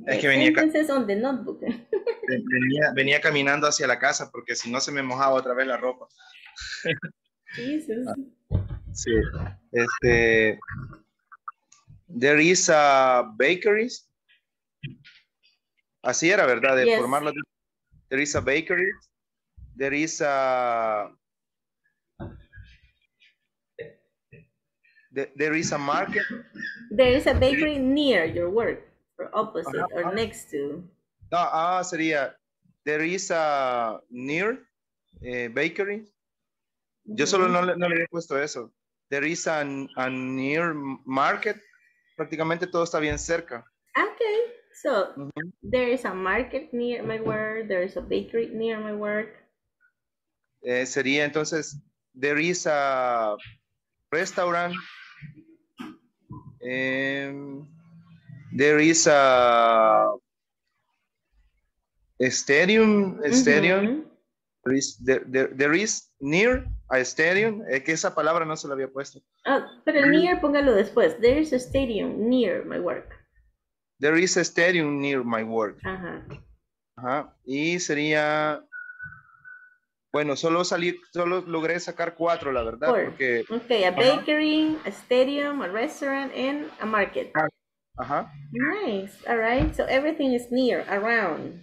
Es que venía, on the notebook. venía, venía caminando hacia la casa porque si no se me mojaba otra vez la ropa. Jesus. Sí. Este, there is a bakery. Así era, ¿verdad? De yes. formarlo. There is a bakery. There is a... There is a market. There is a bakery near your work. Or opposite, uh-huh. or next to. No, ah, sería, there is a near eh, bakery. Mm-hmm. Yo solo no, no le he puesto eso. There is a, a near market. Prácticamente todo está bien cerca. Okay, so mm-hmm. there is a market near my work. There is a bakery near my work. Eh, sería entonces, there is a restaurant. Um, There is a, a stadium, a stadium. Mm-hmm. There is there, there there is near a stadium. Es que esa palabra no se la había puesto. Oh, pero near póngalo después. There is a stadium near my work. There is a stadium near my work. Ajá. Ajá. Y sería, bueno, solo salí, solo logré sacar cuatro, la verdad, Four. porque. Okay, a bakery, ajá. a stadium, a restaurant, and a market. Ah. Uh-huh. Nice. All right. So everything is near, around.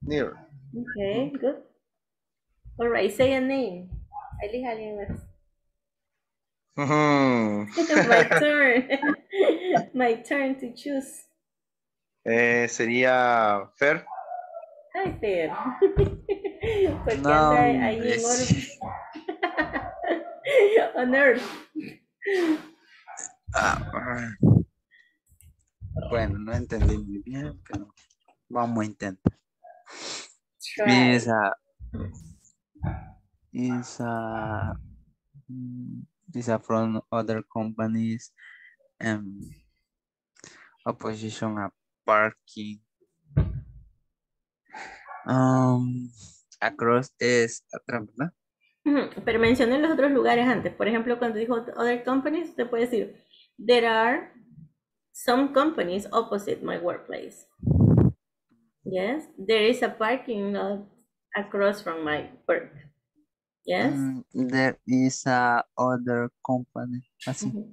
Near. Okay, good. All right. Say a name. Elija alguien más. Mm-hmm. My turn. My turn to choose. Eh, sería Fer. Ay, Fer. Porque no, anda ahí en Earth. On Earth. Ah, uh, Bueno, no entendí muy bien, pero vamos a intentar. Es a... Es a... Es a from other companies um, opposition a parking. Um, across es atrás, ¿verdad? Uh-huh. Pero mencionen los otros lugares antes. Por ejemplo, cuando dijo other companies, usted puede decir there are some companies opposite my workplace. Yes, there is a parking lot across from my work. Yes, um, there is a other company. Así. Uh-huh.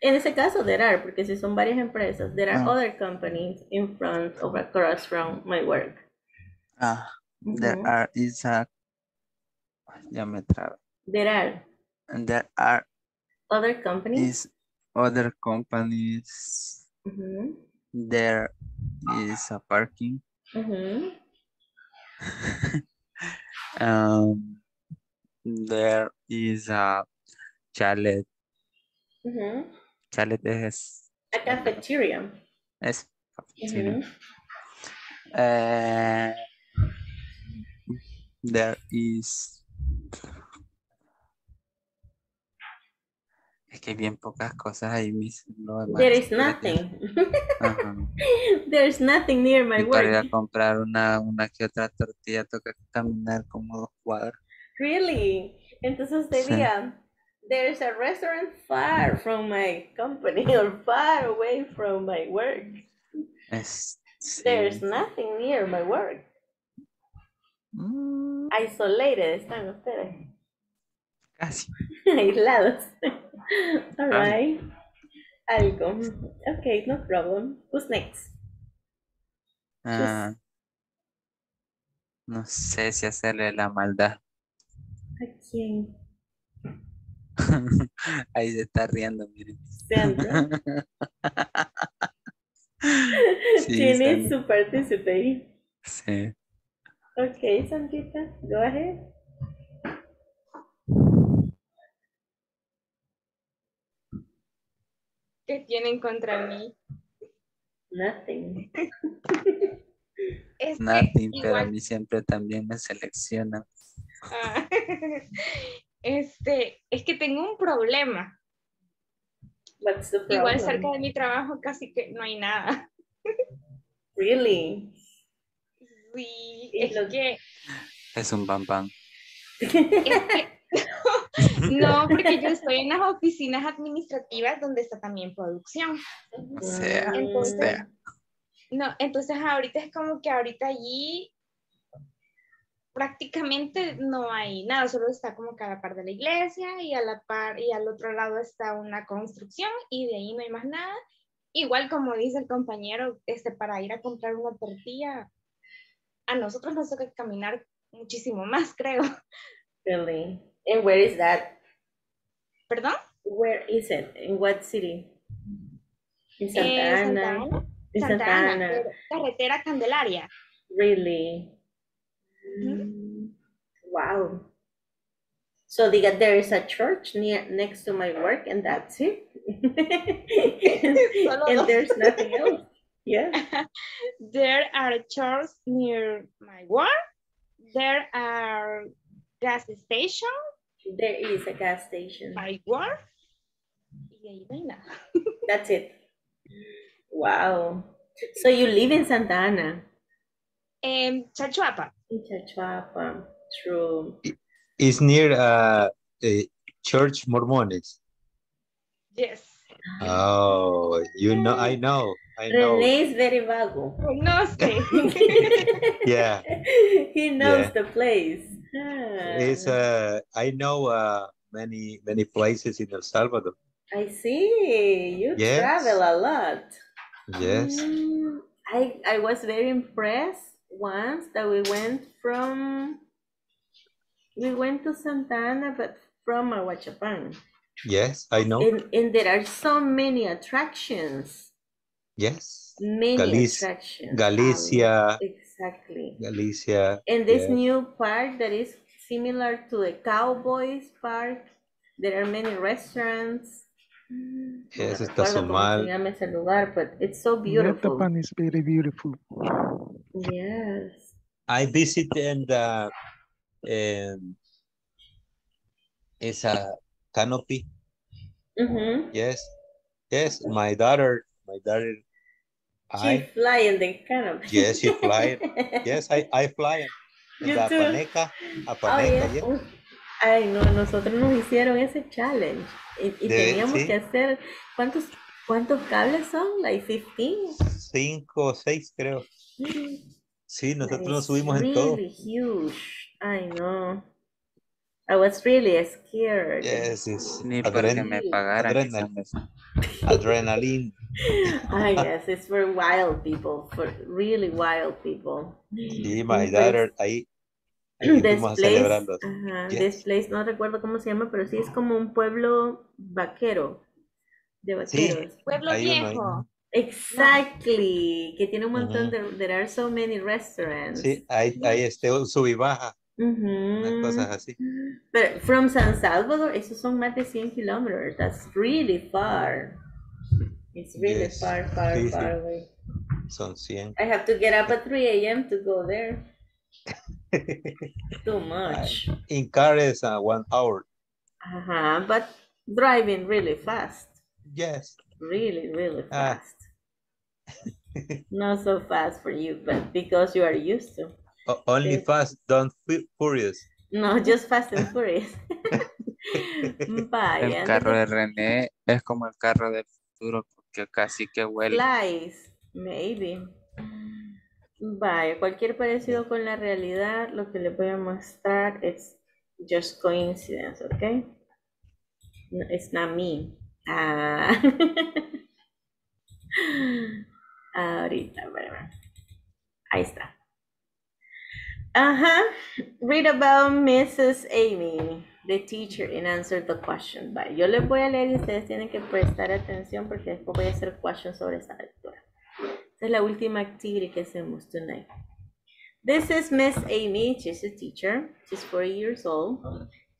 En ese caso, there are, porque si son varias empresas, there are uh-huh. other companies in front of across from my work. Ah, uh, there uh-huh. are is a. Ya me traba. There are. And there are. Other companies. Is other companies mm-hmm. there is a parking mm-hmm. um there is a chalet mm-hmm. chalet is a cafeteria yes cafeteria. Mm-hmm. uh, there is Es que hay bien pocas cosas ahí mismo. No, there is nothing. There is nothing near my work. Para ir a comprar una, una que otra tortilla toca caminar como dos cuadras. Really? Entonces sería, sí. There is a restaurant far from my company or far away from my work. Es, sí. There is nothing near my work. Mm. Isolated están ustedes. Casi. Aislados. All right. Algo. Okay, no problem. Who's next? Uh, Who's... No sé si hacerle la maldad. ¿A quién? Ahí se está riendo, miren. ¿Sandra? Sí, she Sandra. Needs to participate. Sí. Okay, Sandrita, go ahead. ¿Qué tienen contra mí? Nothing. Es Nothing, igual. Pero a mí siempre también me seleccionan. Ah, este, es que tengo un problema. What's the problem? Igual cerca de mi trabajo casi que no hay nada. Really? Sí, es lo... que... Es un pan pan. Es que... No, porque yo estoy en las oficinas administrativas donde está también producción. O sea, entonces, o sea. No, entonces ahorita es como que ahorita allí prácticamente no hay nada, solo está como que a la par de la iglesia y a la par y al otro lado está una construcción y de ahí no hay más nada. Igual como dice el compañero, este, para ir a comprar una tortilla, a nosotros nos toca caminar muchísimo más, creo. Really? And where is that? ¿Perdón? Where is it? In what city? In Santa, eh, Santa Ana. Ana. In Santa, Santa Ana. Ana. Carretera Candelaria. Really? Mm-hmm. Wow. So the, there is a church near, next to my work and that's it? And there's nothing else? Yeah. There are churches near my work. There are gas station. There is a gas station. My work. That's it. Wow. So you live in Santa Ana? In Chalchuapa. In Chalchuapa. True. It's near uh, a church Mormons. Yes. Oh, you know, I know. I know. René is very vago. Yeah. He knows yeah. the place. Ah. It's, uh, I know uh, many, many places in El Salvador. I see. You yes. travel a lot. Yes. Um, I, I was very impressed once that we went from, we went to Santa Ana, but from Ahuachapán. Yes, I know. And, and there are so many attractions. Yes. Many Galicia, attractions. Galicia. Exactly. Galicia. And this yeah. new park that is similar to the Cowboys Park. There are many restaurants. Yes, está so mal. Lugar, but it's so beautiful. Metapan is very beautiful. Yes. I visited and uh, um, it's a canopy. Mm-hmm. Yes, yes. My daughter, my daughter. She I, fly in the canopy. Yes, she fly. Yes, I, I fly. You the too. Apaneca, Apaneca, oh, yeah. Yeah. Ay, no, nosotros nos hicieron ese challenge y, y de, teníamos sí. que hacer ¿cuántos, cuántos cables son? Like fifteen. cinco o seis creo. Sí, nosotros nos subimos really en todo. Huge. Ay, no. I was really scared. Yes, it's Ni adren me adrenaline. Adrenaline. Ah, yes, it's for wild people, for really wild people. Sí, my Entonces, daughter, ahí, ahí fuimos place, a celebrarlos. Ajá, yes. This place, no recuerdo cómo se llama, pero sí es como un pueblo vaquero, de vaqueros. Sí, pueblo viejo. Exactly, no. Que tiene un montón uh -huh. de, there are so many restaurants. Sí, ahí, ahí este un sub y baja. Mm-hmm. Unas cosas así. But from San Salvador, esos son más de cien kilómetros. That's really far. It's really yes. far, far, sí, far sí. away. Son cien. I have to get up at three A M to go there. Too much. I, in car is uh, one hour. Uh-huh, but driving really fast. Yes. Really, really fast. Ah. Not so fast for you, but because you are used to. Only yes. fast, don't furious. No, just fast and furious. Bye. El carro de René es como el carro del futuro porque casi que huele. Flies, maybe. Vaya, cualquier parecido con la realidad, lo que les voy a mostrar es just coincidence, ¿ok? No, it's not me. Ah. Ahorita, bueno. Ahí está. Uh-huh. Read about Missus Amy, the teacher, and answer the question. Bye. Yo les voy a leer y ustedes tienen que prestar atención porque después voy a hacer questions sobre esta lectura. Esta es la última activity que hacemos tonight. This is Miss Amy. She's a teacher. She's forty years old.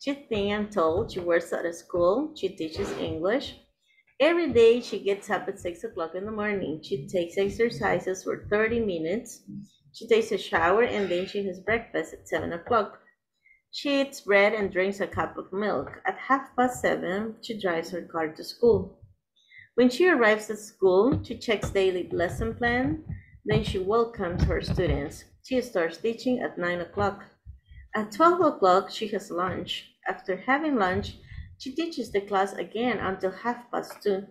She's thin and tall. She works at a school. She teaches English. Every day she gets up at six o'clock in the morning. She takes exercises for thirty minutes. She takes a shower and then she has breakfast at seven o'clock. She eats bread and drinks a cup of milk. At half past seven, she drives her car to school. When she arrives at school, she checks daily lesson plan. Then she welcomes her students. She starts teaching at nine o'clock. At twelve o'clock, she has lunch. After having lunch, she teaches the class again until half past two.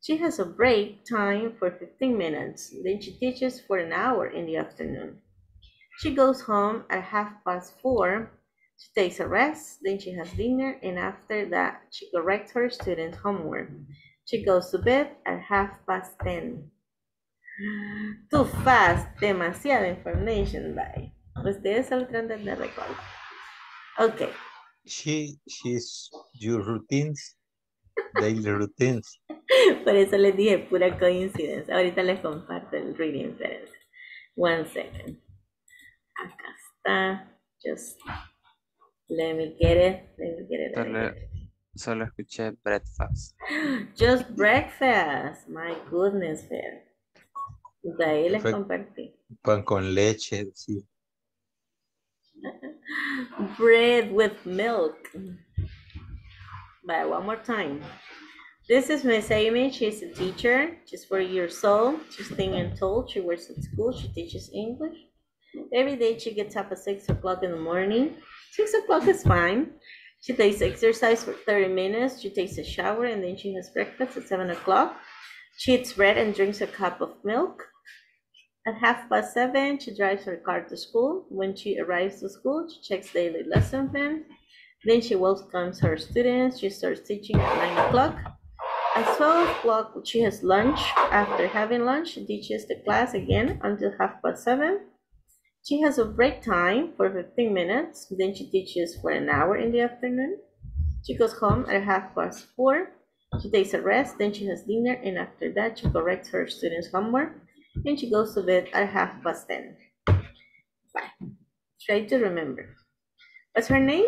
She has a break time for fifteen minutes. Then she teaches for an hour in the afternoon. She goes home at half past four. She takes a rest. Then she has dinner, and after that, she corrects her student homework. She goes to bed at half past ten. Too fast. Demasiada information, bye. Ustedes solo tratan de recordar. Okay. She, she's your routines, daily routines. Por eso les dije, pura coincidencia. Ahorita les comparto el reading. One second. Acá está. Just let me get it. Let me get it. Solo, solo escuché breakfast. Just breakfast. My goodness, Fer. De ahí les compartí. Pan con leche, sí. Bread with milk. But one more time. This is Miss Amy. She's a teacher. She's four years old. She's thin and tall. She works at school. She teaches English. Every day she gets up at six o'clock in the morning. six o'clock is fine. She takes exercise for thirty minutes. She takes a shower and then she has breakfast at seven o'clock. She eats bread and drinks a cup of milk. At half past seven, she drives her car to school. When she arrives to school, she checks daily lesson plan. Then she welcomes her students. She starts teaching at nine o'clock. At twelve o'clock, she has lunch. After having lunch, she teaches the class again until half past seven. She has a break time for fifteen minutes. Then she teaches for an hour in the afternoon. She goes home at half past four. She takes a rest. Then she has dinner. And after that, she corrects her students' homework. And she goes to bed at half past ten. Bye. Try to remember. What's her name?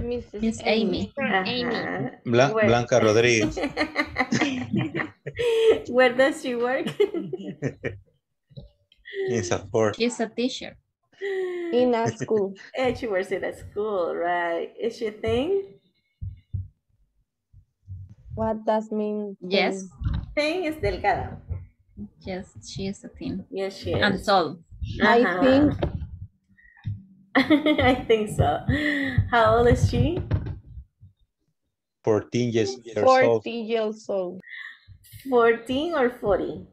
Missus Amy. Uh-huh. Amy. Blan Where? Blanca Rodriguez. Where does she work? She's a four. She's a teacher. In a school. And she works in a school, right? Is she a thing? What does mean? Yes. Thing is delgada. Yes, she is a thin. Yes, she is. And tall. Uh-huh. I think. I think so. How old is she? Fourteen years old. Fourteen years old. Fourteen or forty?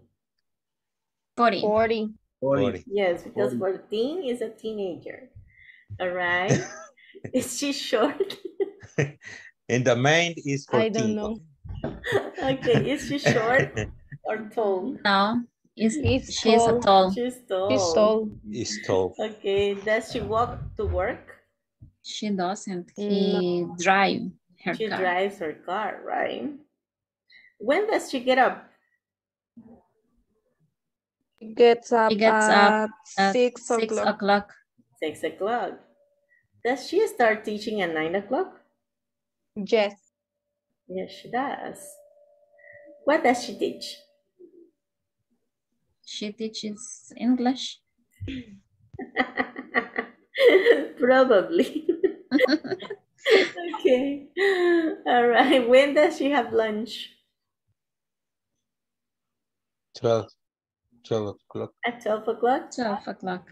Forty. Forty. Forty. Yes, because forty. Fourteen is a teenager. All right. Is she short? And the main is fourteen. I don't know. Okay, is she short or tall? No, it's, it's she's tall. A tall. She's tall. She's tall. She's tall. Okay, does she walk to work? She doesn't. She no. drives her she car. She drives her car, right? When does she get up? She gets up, she gets up at six o'clock. Six o'clock. Does she start teaching at nine o'clock? Yes. Yes, she does. What does she teach? She teaches English. Probably. Okay. All right. When does she have lunch? Twelve. Twelve o'clock. At twelve o'clock? Twelve o'clock.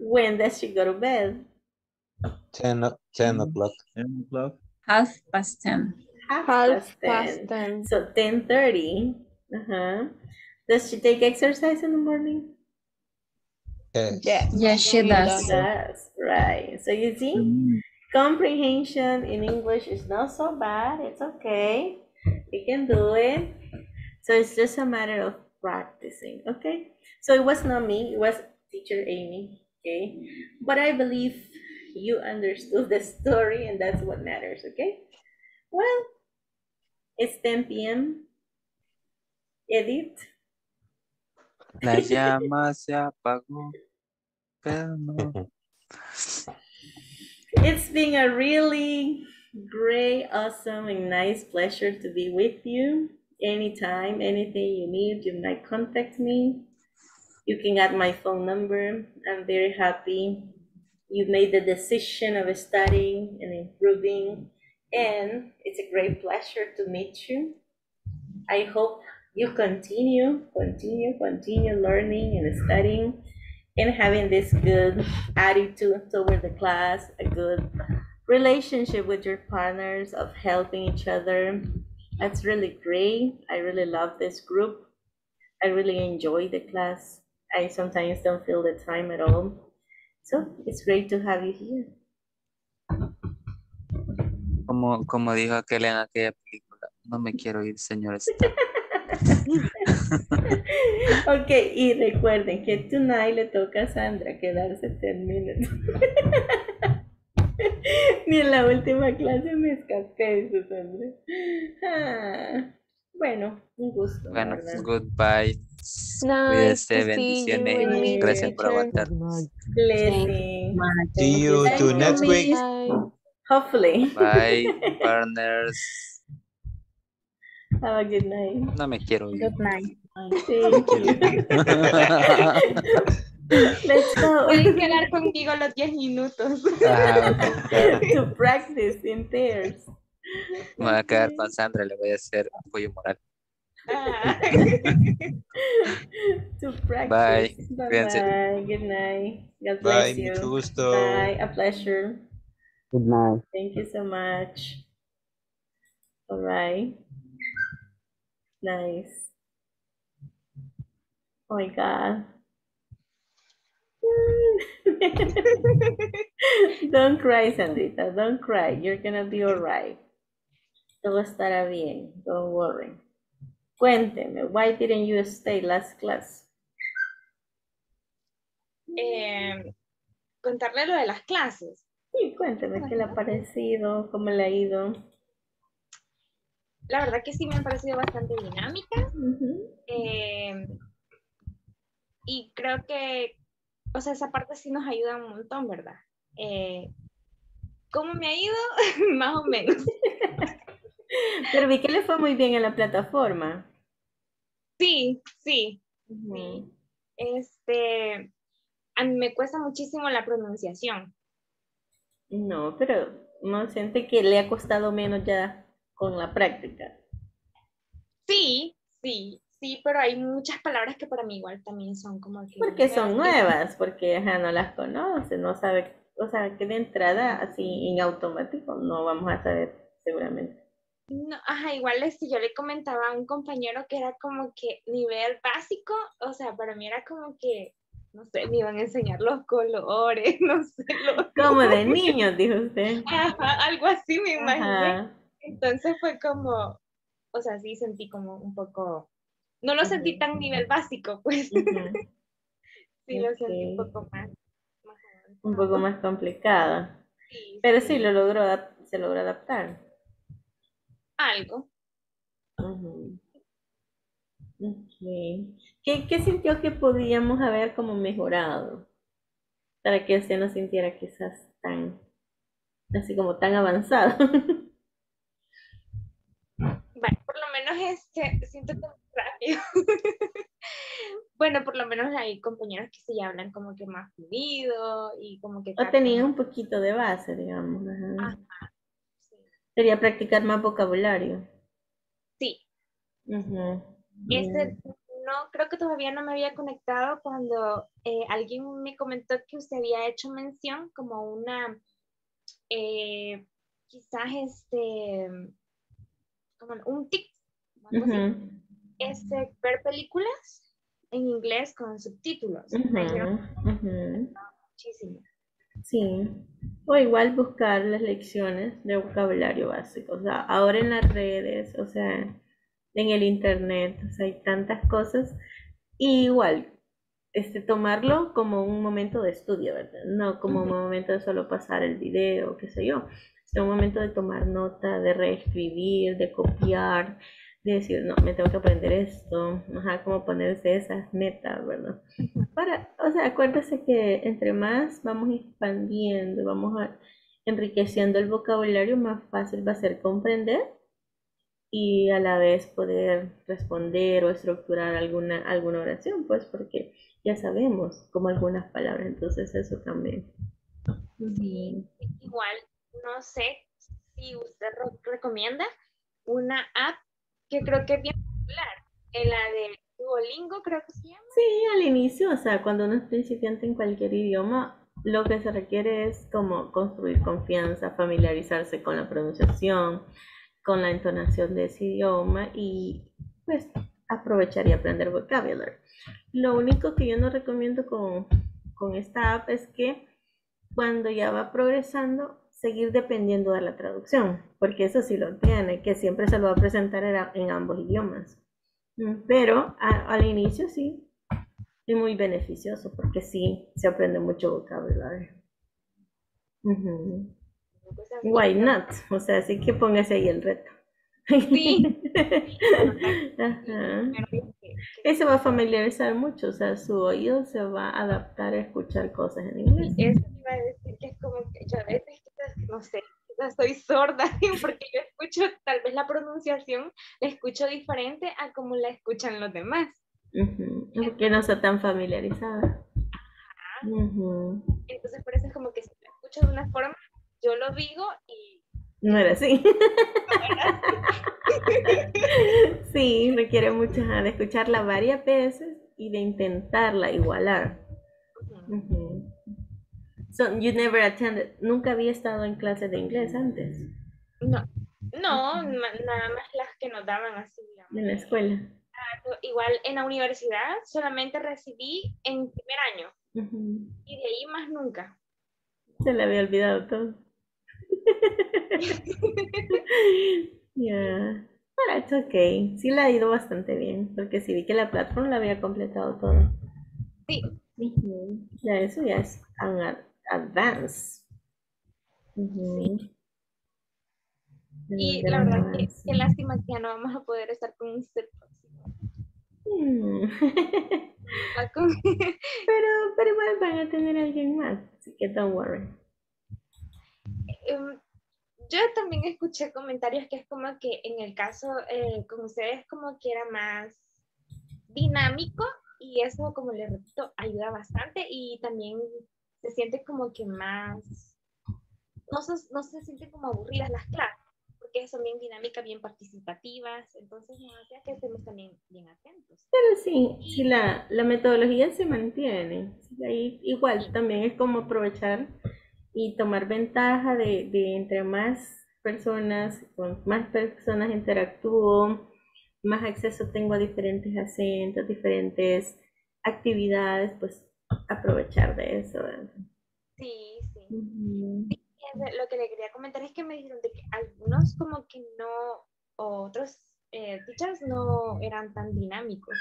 When does she go to bed? Ten ten o'clock. Ten o'clock. Half past ten. Half, Half past ten. ten. So ten thirty. Uh huh. Does she take exercise in the morning? Yes. Yes, yes she, she does. does. Right. So you see, mm. comprehension in English is not so bad. It's okay. You can do it. So it's just a matter of practicing. Okay. So it was not me. It was teacher Amy. Okay. But I believe you understood the story, and that's what matters, okay? Well, it's ten P M Edit. La llama se apagó, pero no. It's been a really great, awesome, and nice pleasure to be with you. anytime, anything you need, you might contact me. You can add my phone number. I'm very happy you made the decision of studying and improving, and it's a great pleasure to meet you. I hope you continue, continue, continue learning and studying and having this good attitude toward the class, a good relationship with your partners of helping each other. That's really great. I really love this group. I really enjoy the class. I sometimes don't feel the time at all. So it's great to have you here. Como, como dijo aquel en aquella película, no me quiero ir, señores. Ok, y recuerden que tonight le toca a Sandra quedarse ten minutes. Ni en la última clase me escapé de eso, Sandra. Ah, bueno, un gusto. Bueno, ¿verdad? Goodbye. Nice Cuídense, bendiciones. Gracias por aguantarnos. Blessing. See you to next week. Bye. Hopefully. Bye, partners. Have a good night. No me quiero ir. Good night. Thank you. Let's go. Pueden quedar conmigo los diez minutos. Ah, okay. To practice in pairs. Me voy a quedar con Sandra, le voy a hacer apoyo moral. Ah. To practice. Bye. Bye, bye. Good night. God bless Bye. You. Mucho gusto. Bye. A pleasure. Good night. Thank you so much. All right. Nice. Oh my God. Don't cry, Sandrita. Don't cry. You're gonna be alright. Todo estará bien. Don't worry. Cuénteme, why didn't you stay last class? Eh, contarle lo de las clases. Sí, cuénteme qué le ha parecido, cómo le ha ido. La verdad que sí me han parecido bastante dinámicas. Uh-huh. eh, y creo que o sea, esa parte sí nos ayuda un montón, ¿verdad? Eh, ¿Cómo me ha ido? Más o menos. Pero vi que le fue muy bien en la plataforma. Sí, sí. Uh-huh. Sí. Este, a mí me cuesta muchísimo la pronunciación. No, pero no siente que le ha costado menos ya con la práctica. Sí, sí. Sí, pero hay muchas palabras que para mí igual también son como que... Porque son nuevas, porque ajá, no las conoce, no sabe, o sea, que de entrada, así en automático, no vamos a saber seguramente. No, ajá, igual este, yo le comentaba a un compañero que era como que nivel básico, o sea, para mí era como que, no sé, me iban a enseñar los colores, no sé. Los... Como de niños, dijo usted. Ajá, algo así me imaginé. Ajá. Entonces fue como, o sea, sí sentí como un poco... No lo sentí uh-huh. tan nivel básico, pues. Uh-huh. Sí, okay. Lo sentí un poco más, más un poco más complicado. Sí, pero sí, sí lo logró, se logró adaptar. Algo. Uh-huh. Okay. ¿Qué, ¿Qué sintió que podíamos haber como mejorado? Para que usted no sintiera quizás tan, así como tan avanzado. Bueno, por lo menos este, siento que rápido. Bueno, por lo menos hay compañeros que sí hablan como que más fluido y como que... O tenía un poquito de base, digamos. Ajá. Ajá, sí. Sería practicar más vocabulario. Sí. Uh-huh. Este, no, creo que todavía no me había conectado cuando eh, alguien me comentó que usted había hecho mención como una... Eh, quizás este... Como un tic. Este, ver películas en inglés con subtítulos. Uh-huh, uh-huh. Muchísimo. Sí. O igual buscar las lecciones de vocabulario básico. O sea, ahora en las redes, o sea, en el internet, o sea, hay tantas cosas. Y igual, este, tomarlo como un momento de estudio, ¿verdad? No como uh-huh. un momento de solo pasar el video, qué sé yo. Es un momento de tomar nota, de reescribir, de copiar. De decir, no, me tengo que aprender esto, ajá, como ponerse esas metas, ¿verdad? Para, o sea, acuérdese que entre más vamos expandiendo, vamos a, enriqueciendo el vocabulario, más fácil va a ser comprender y a la vez poder responder o estructurar alguna, alguna oración, pues porque ya sabemos como algunas palabras, entonces eso también. Sí, igual no sé si usted recomienda una app que creo que es bien popular, la de Duolingo creo que se llama. Sí, al inicio, o sea, cuando uno es principiante en cualquier idioma, lo que se requiere es como construir confianza, familiarizarse con la pronunciación, con la entonación de ese idioma y pues aprovechar y aprender vocabulario. Lo único que yo no recomiendo con, con esta app es que cuando ya va progresando, seguir dependiendo de la traducción, porque eso sí lo tiene, que siempre se lo va a presentar en ambos idiomas. Pero a, al inicio sí. Es muy beneficioso porque sí, se aprende mucho vocabulario. Uh-huh. Why not? O sea, así que póngase ahí el reto. Sí. Ajá. Eso va a familiarizar mucho, o sea, su oído se va a adaptar a escuchar cosas en inglés. Eso iba a decir que es como que yo a veces, no sé, soy sorda porque yo escucho, tal vez la pronunciación la escucho diferente a como la escuchan los demás. Uh-huh. Que no está tan familiarizada. Ajá. Uh-huh. Entonces por eso es como que si lo escucho de una forma, yo lo digo y... No era así. No era así. Sí, requiere mucho de escucharla varias veces y de intentarla igualar. Uh-huh. Uh-huh. So, you never attended, nunca había estado en clases de inglés antes. No, no, uh-huh. Nada más las que nos daban así, digamos. En la escuela. Igual en la universidad solamente recibí en primer año. Uh-huh. Y de ahí más nunca. Se le había olvidado todo. Yeah. Pero it's okay. Sí, le ha ido bastante bien. Porque sí vi que la plataforma la había completado todo. Sí. Uh-huh. Ya eso ya es an ad- advance. Uh-huh. Sí. Y la verdad avance. Que qué lástima que ya no vamos a poder estar con usted. Hmm. pero pero igual van a tener a alguien más, así que don't worry. Um, yo también escuché comentarios que es como que en el caso eh, con ustedes como que era más dinámico y eso, como les repito, ayuda bastante y también se siente como que más no se, no se sienten como aburridas las clases, que son bien dinámicas, bien participativas, entonces nos hace que estemos también bien atentos. Pero sí, si la, la metodología se mantiene, ahí igual sí. También es como aprovechar y tomar ventaja de, de entre más personas, con más personas interactúo, más acceso tengo a diferentes acentos, diferentes actividades, pues aprovechar de eso. Sí, sí. Uh-huh. Sí. Lo que le quería comentar es que me dijeron de que algunos como que no, o otros eh, teachers no eran tan dinámicos.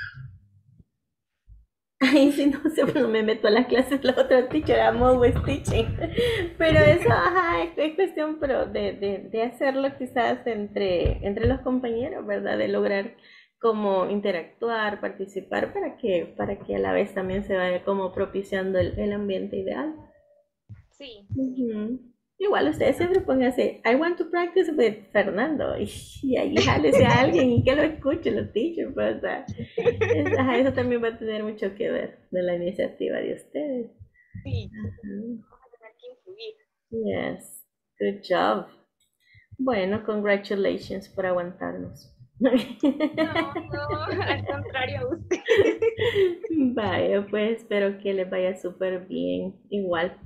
Ay, sí, no sé, no me meto a las clases, la otra teacher, I'm always teaching. Pero eso, ajá, es, es cuestión pero de, de, de hacerlo quizás entre, entre los compañeros, ¿verdad? De lograr como interactuar, participar, para que, para que a la vez también se vaya como propiciando el, el ambiente ideal. Sí. Uh-huh. Igual ustedes siempre pónganse, I want to practice with Fernando, y, y ahí jálese a alguien y que lo escuche, lo teacher, pues, o sea, es, ajá, eso también va a tener mucho que ver de la iniciativa de ustedes. Sí, uh-huh. Vamos a tener que influir. Yes, good job. Bueno, congratulations por aguantarnos. No, no, al contrario a usted. Vaya, pues espero que les vaya súper bien, igual,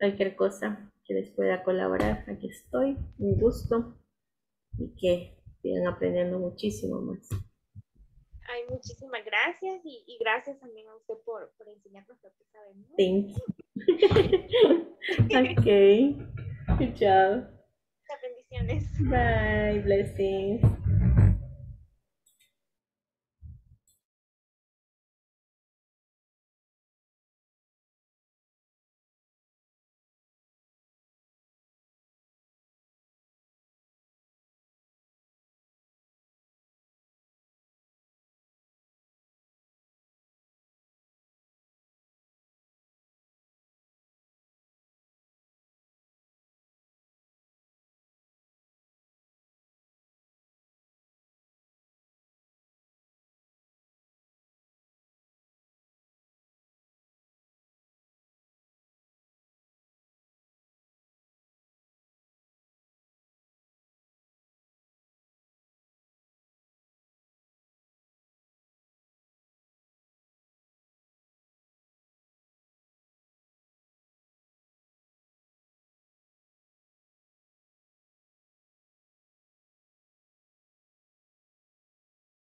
cualquier cosa que les pueda colaborar, aquí estoy, un gusto, y que sigan aprendiendo muchísimo más. Ay, muchísimas gracias, y, y gracias también a usted por, por enseñarnos lo que sabemos. Thank you. Ok, good job. Muchas bendiciones. Bye, blessings.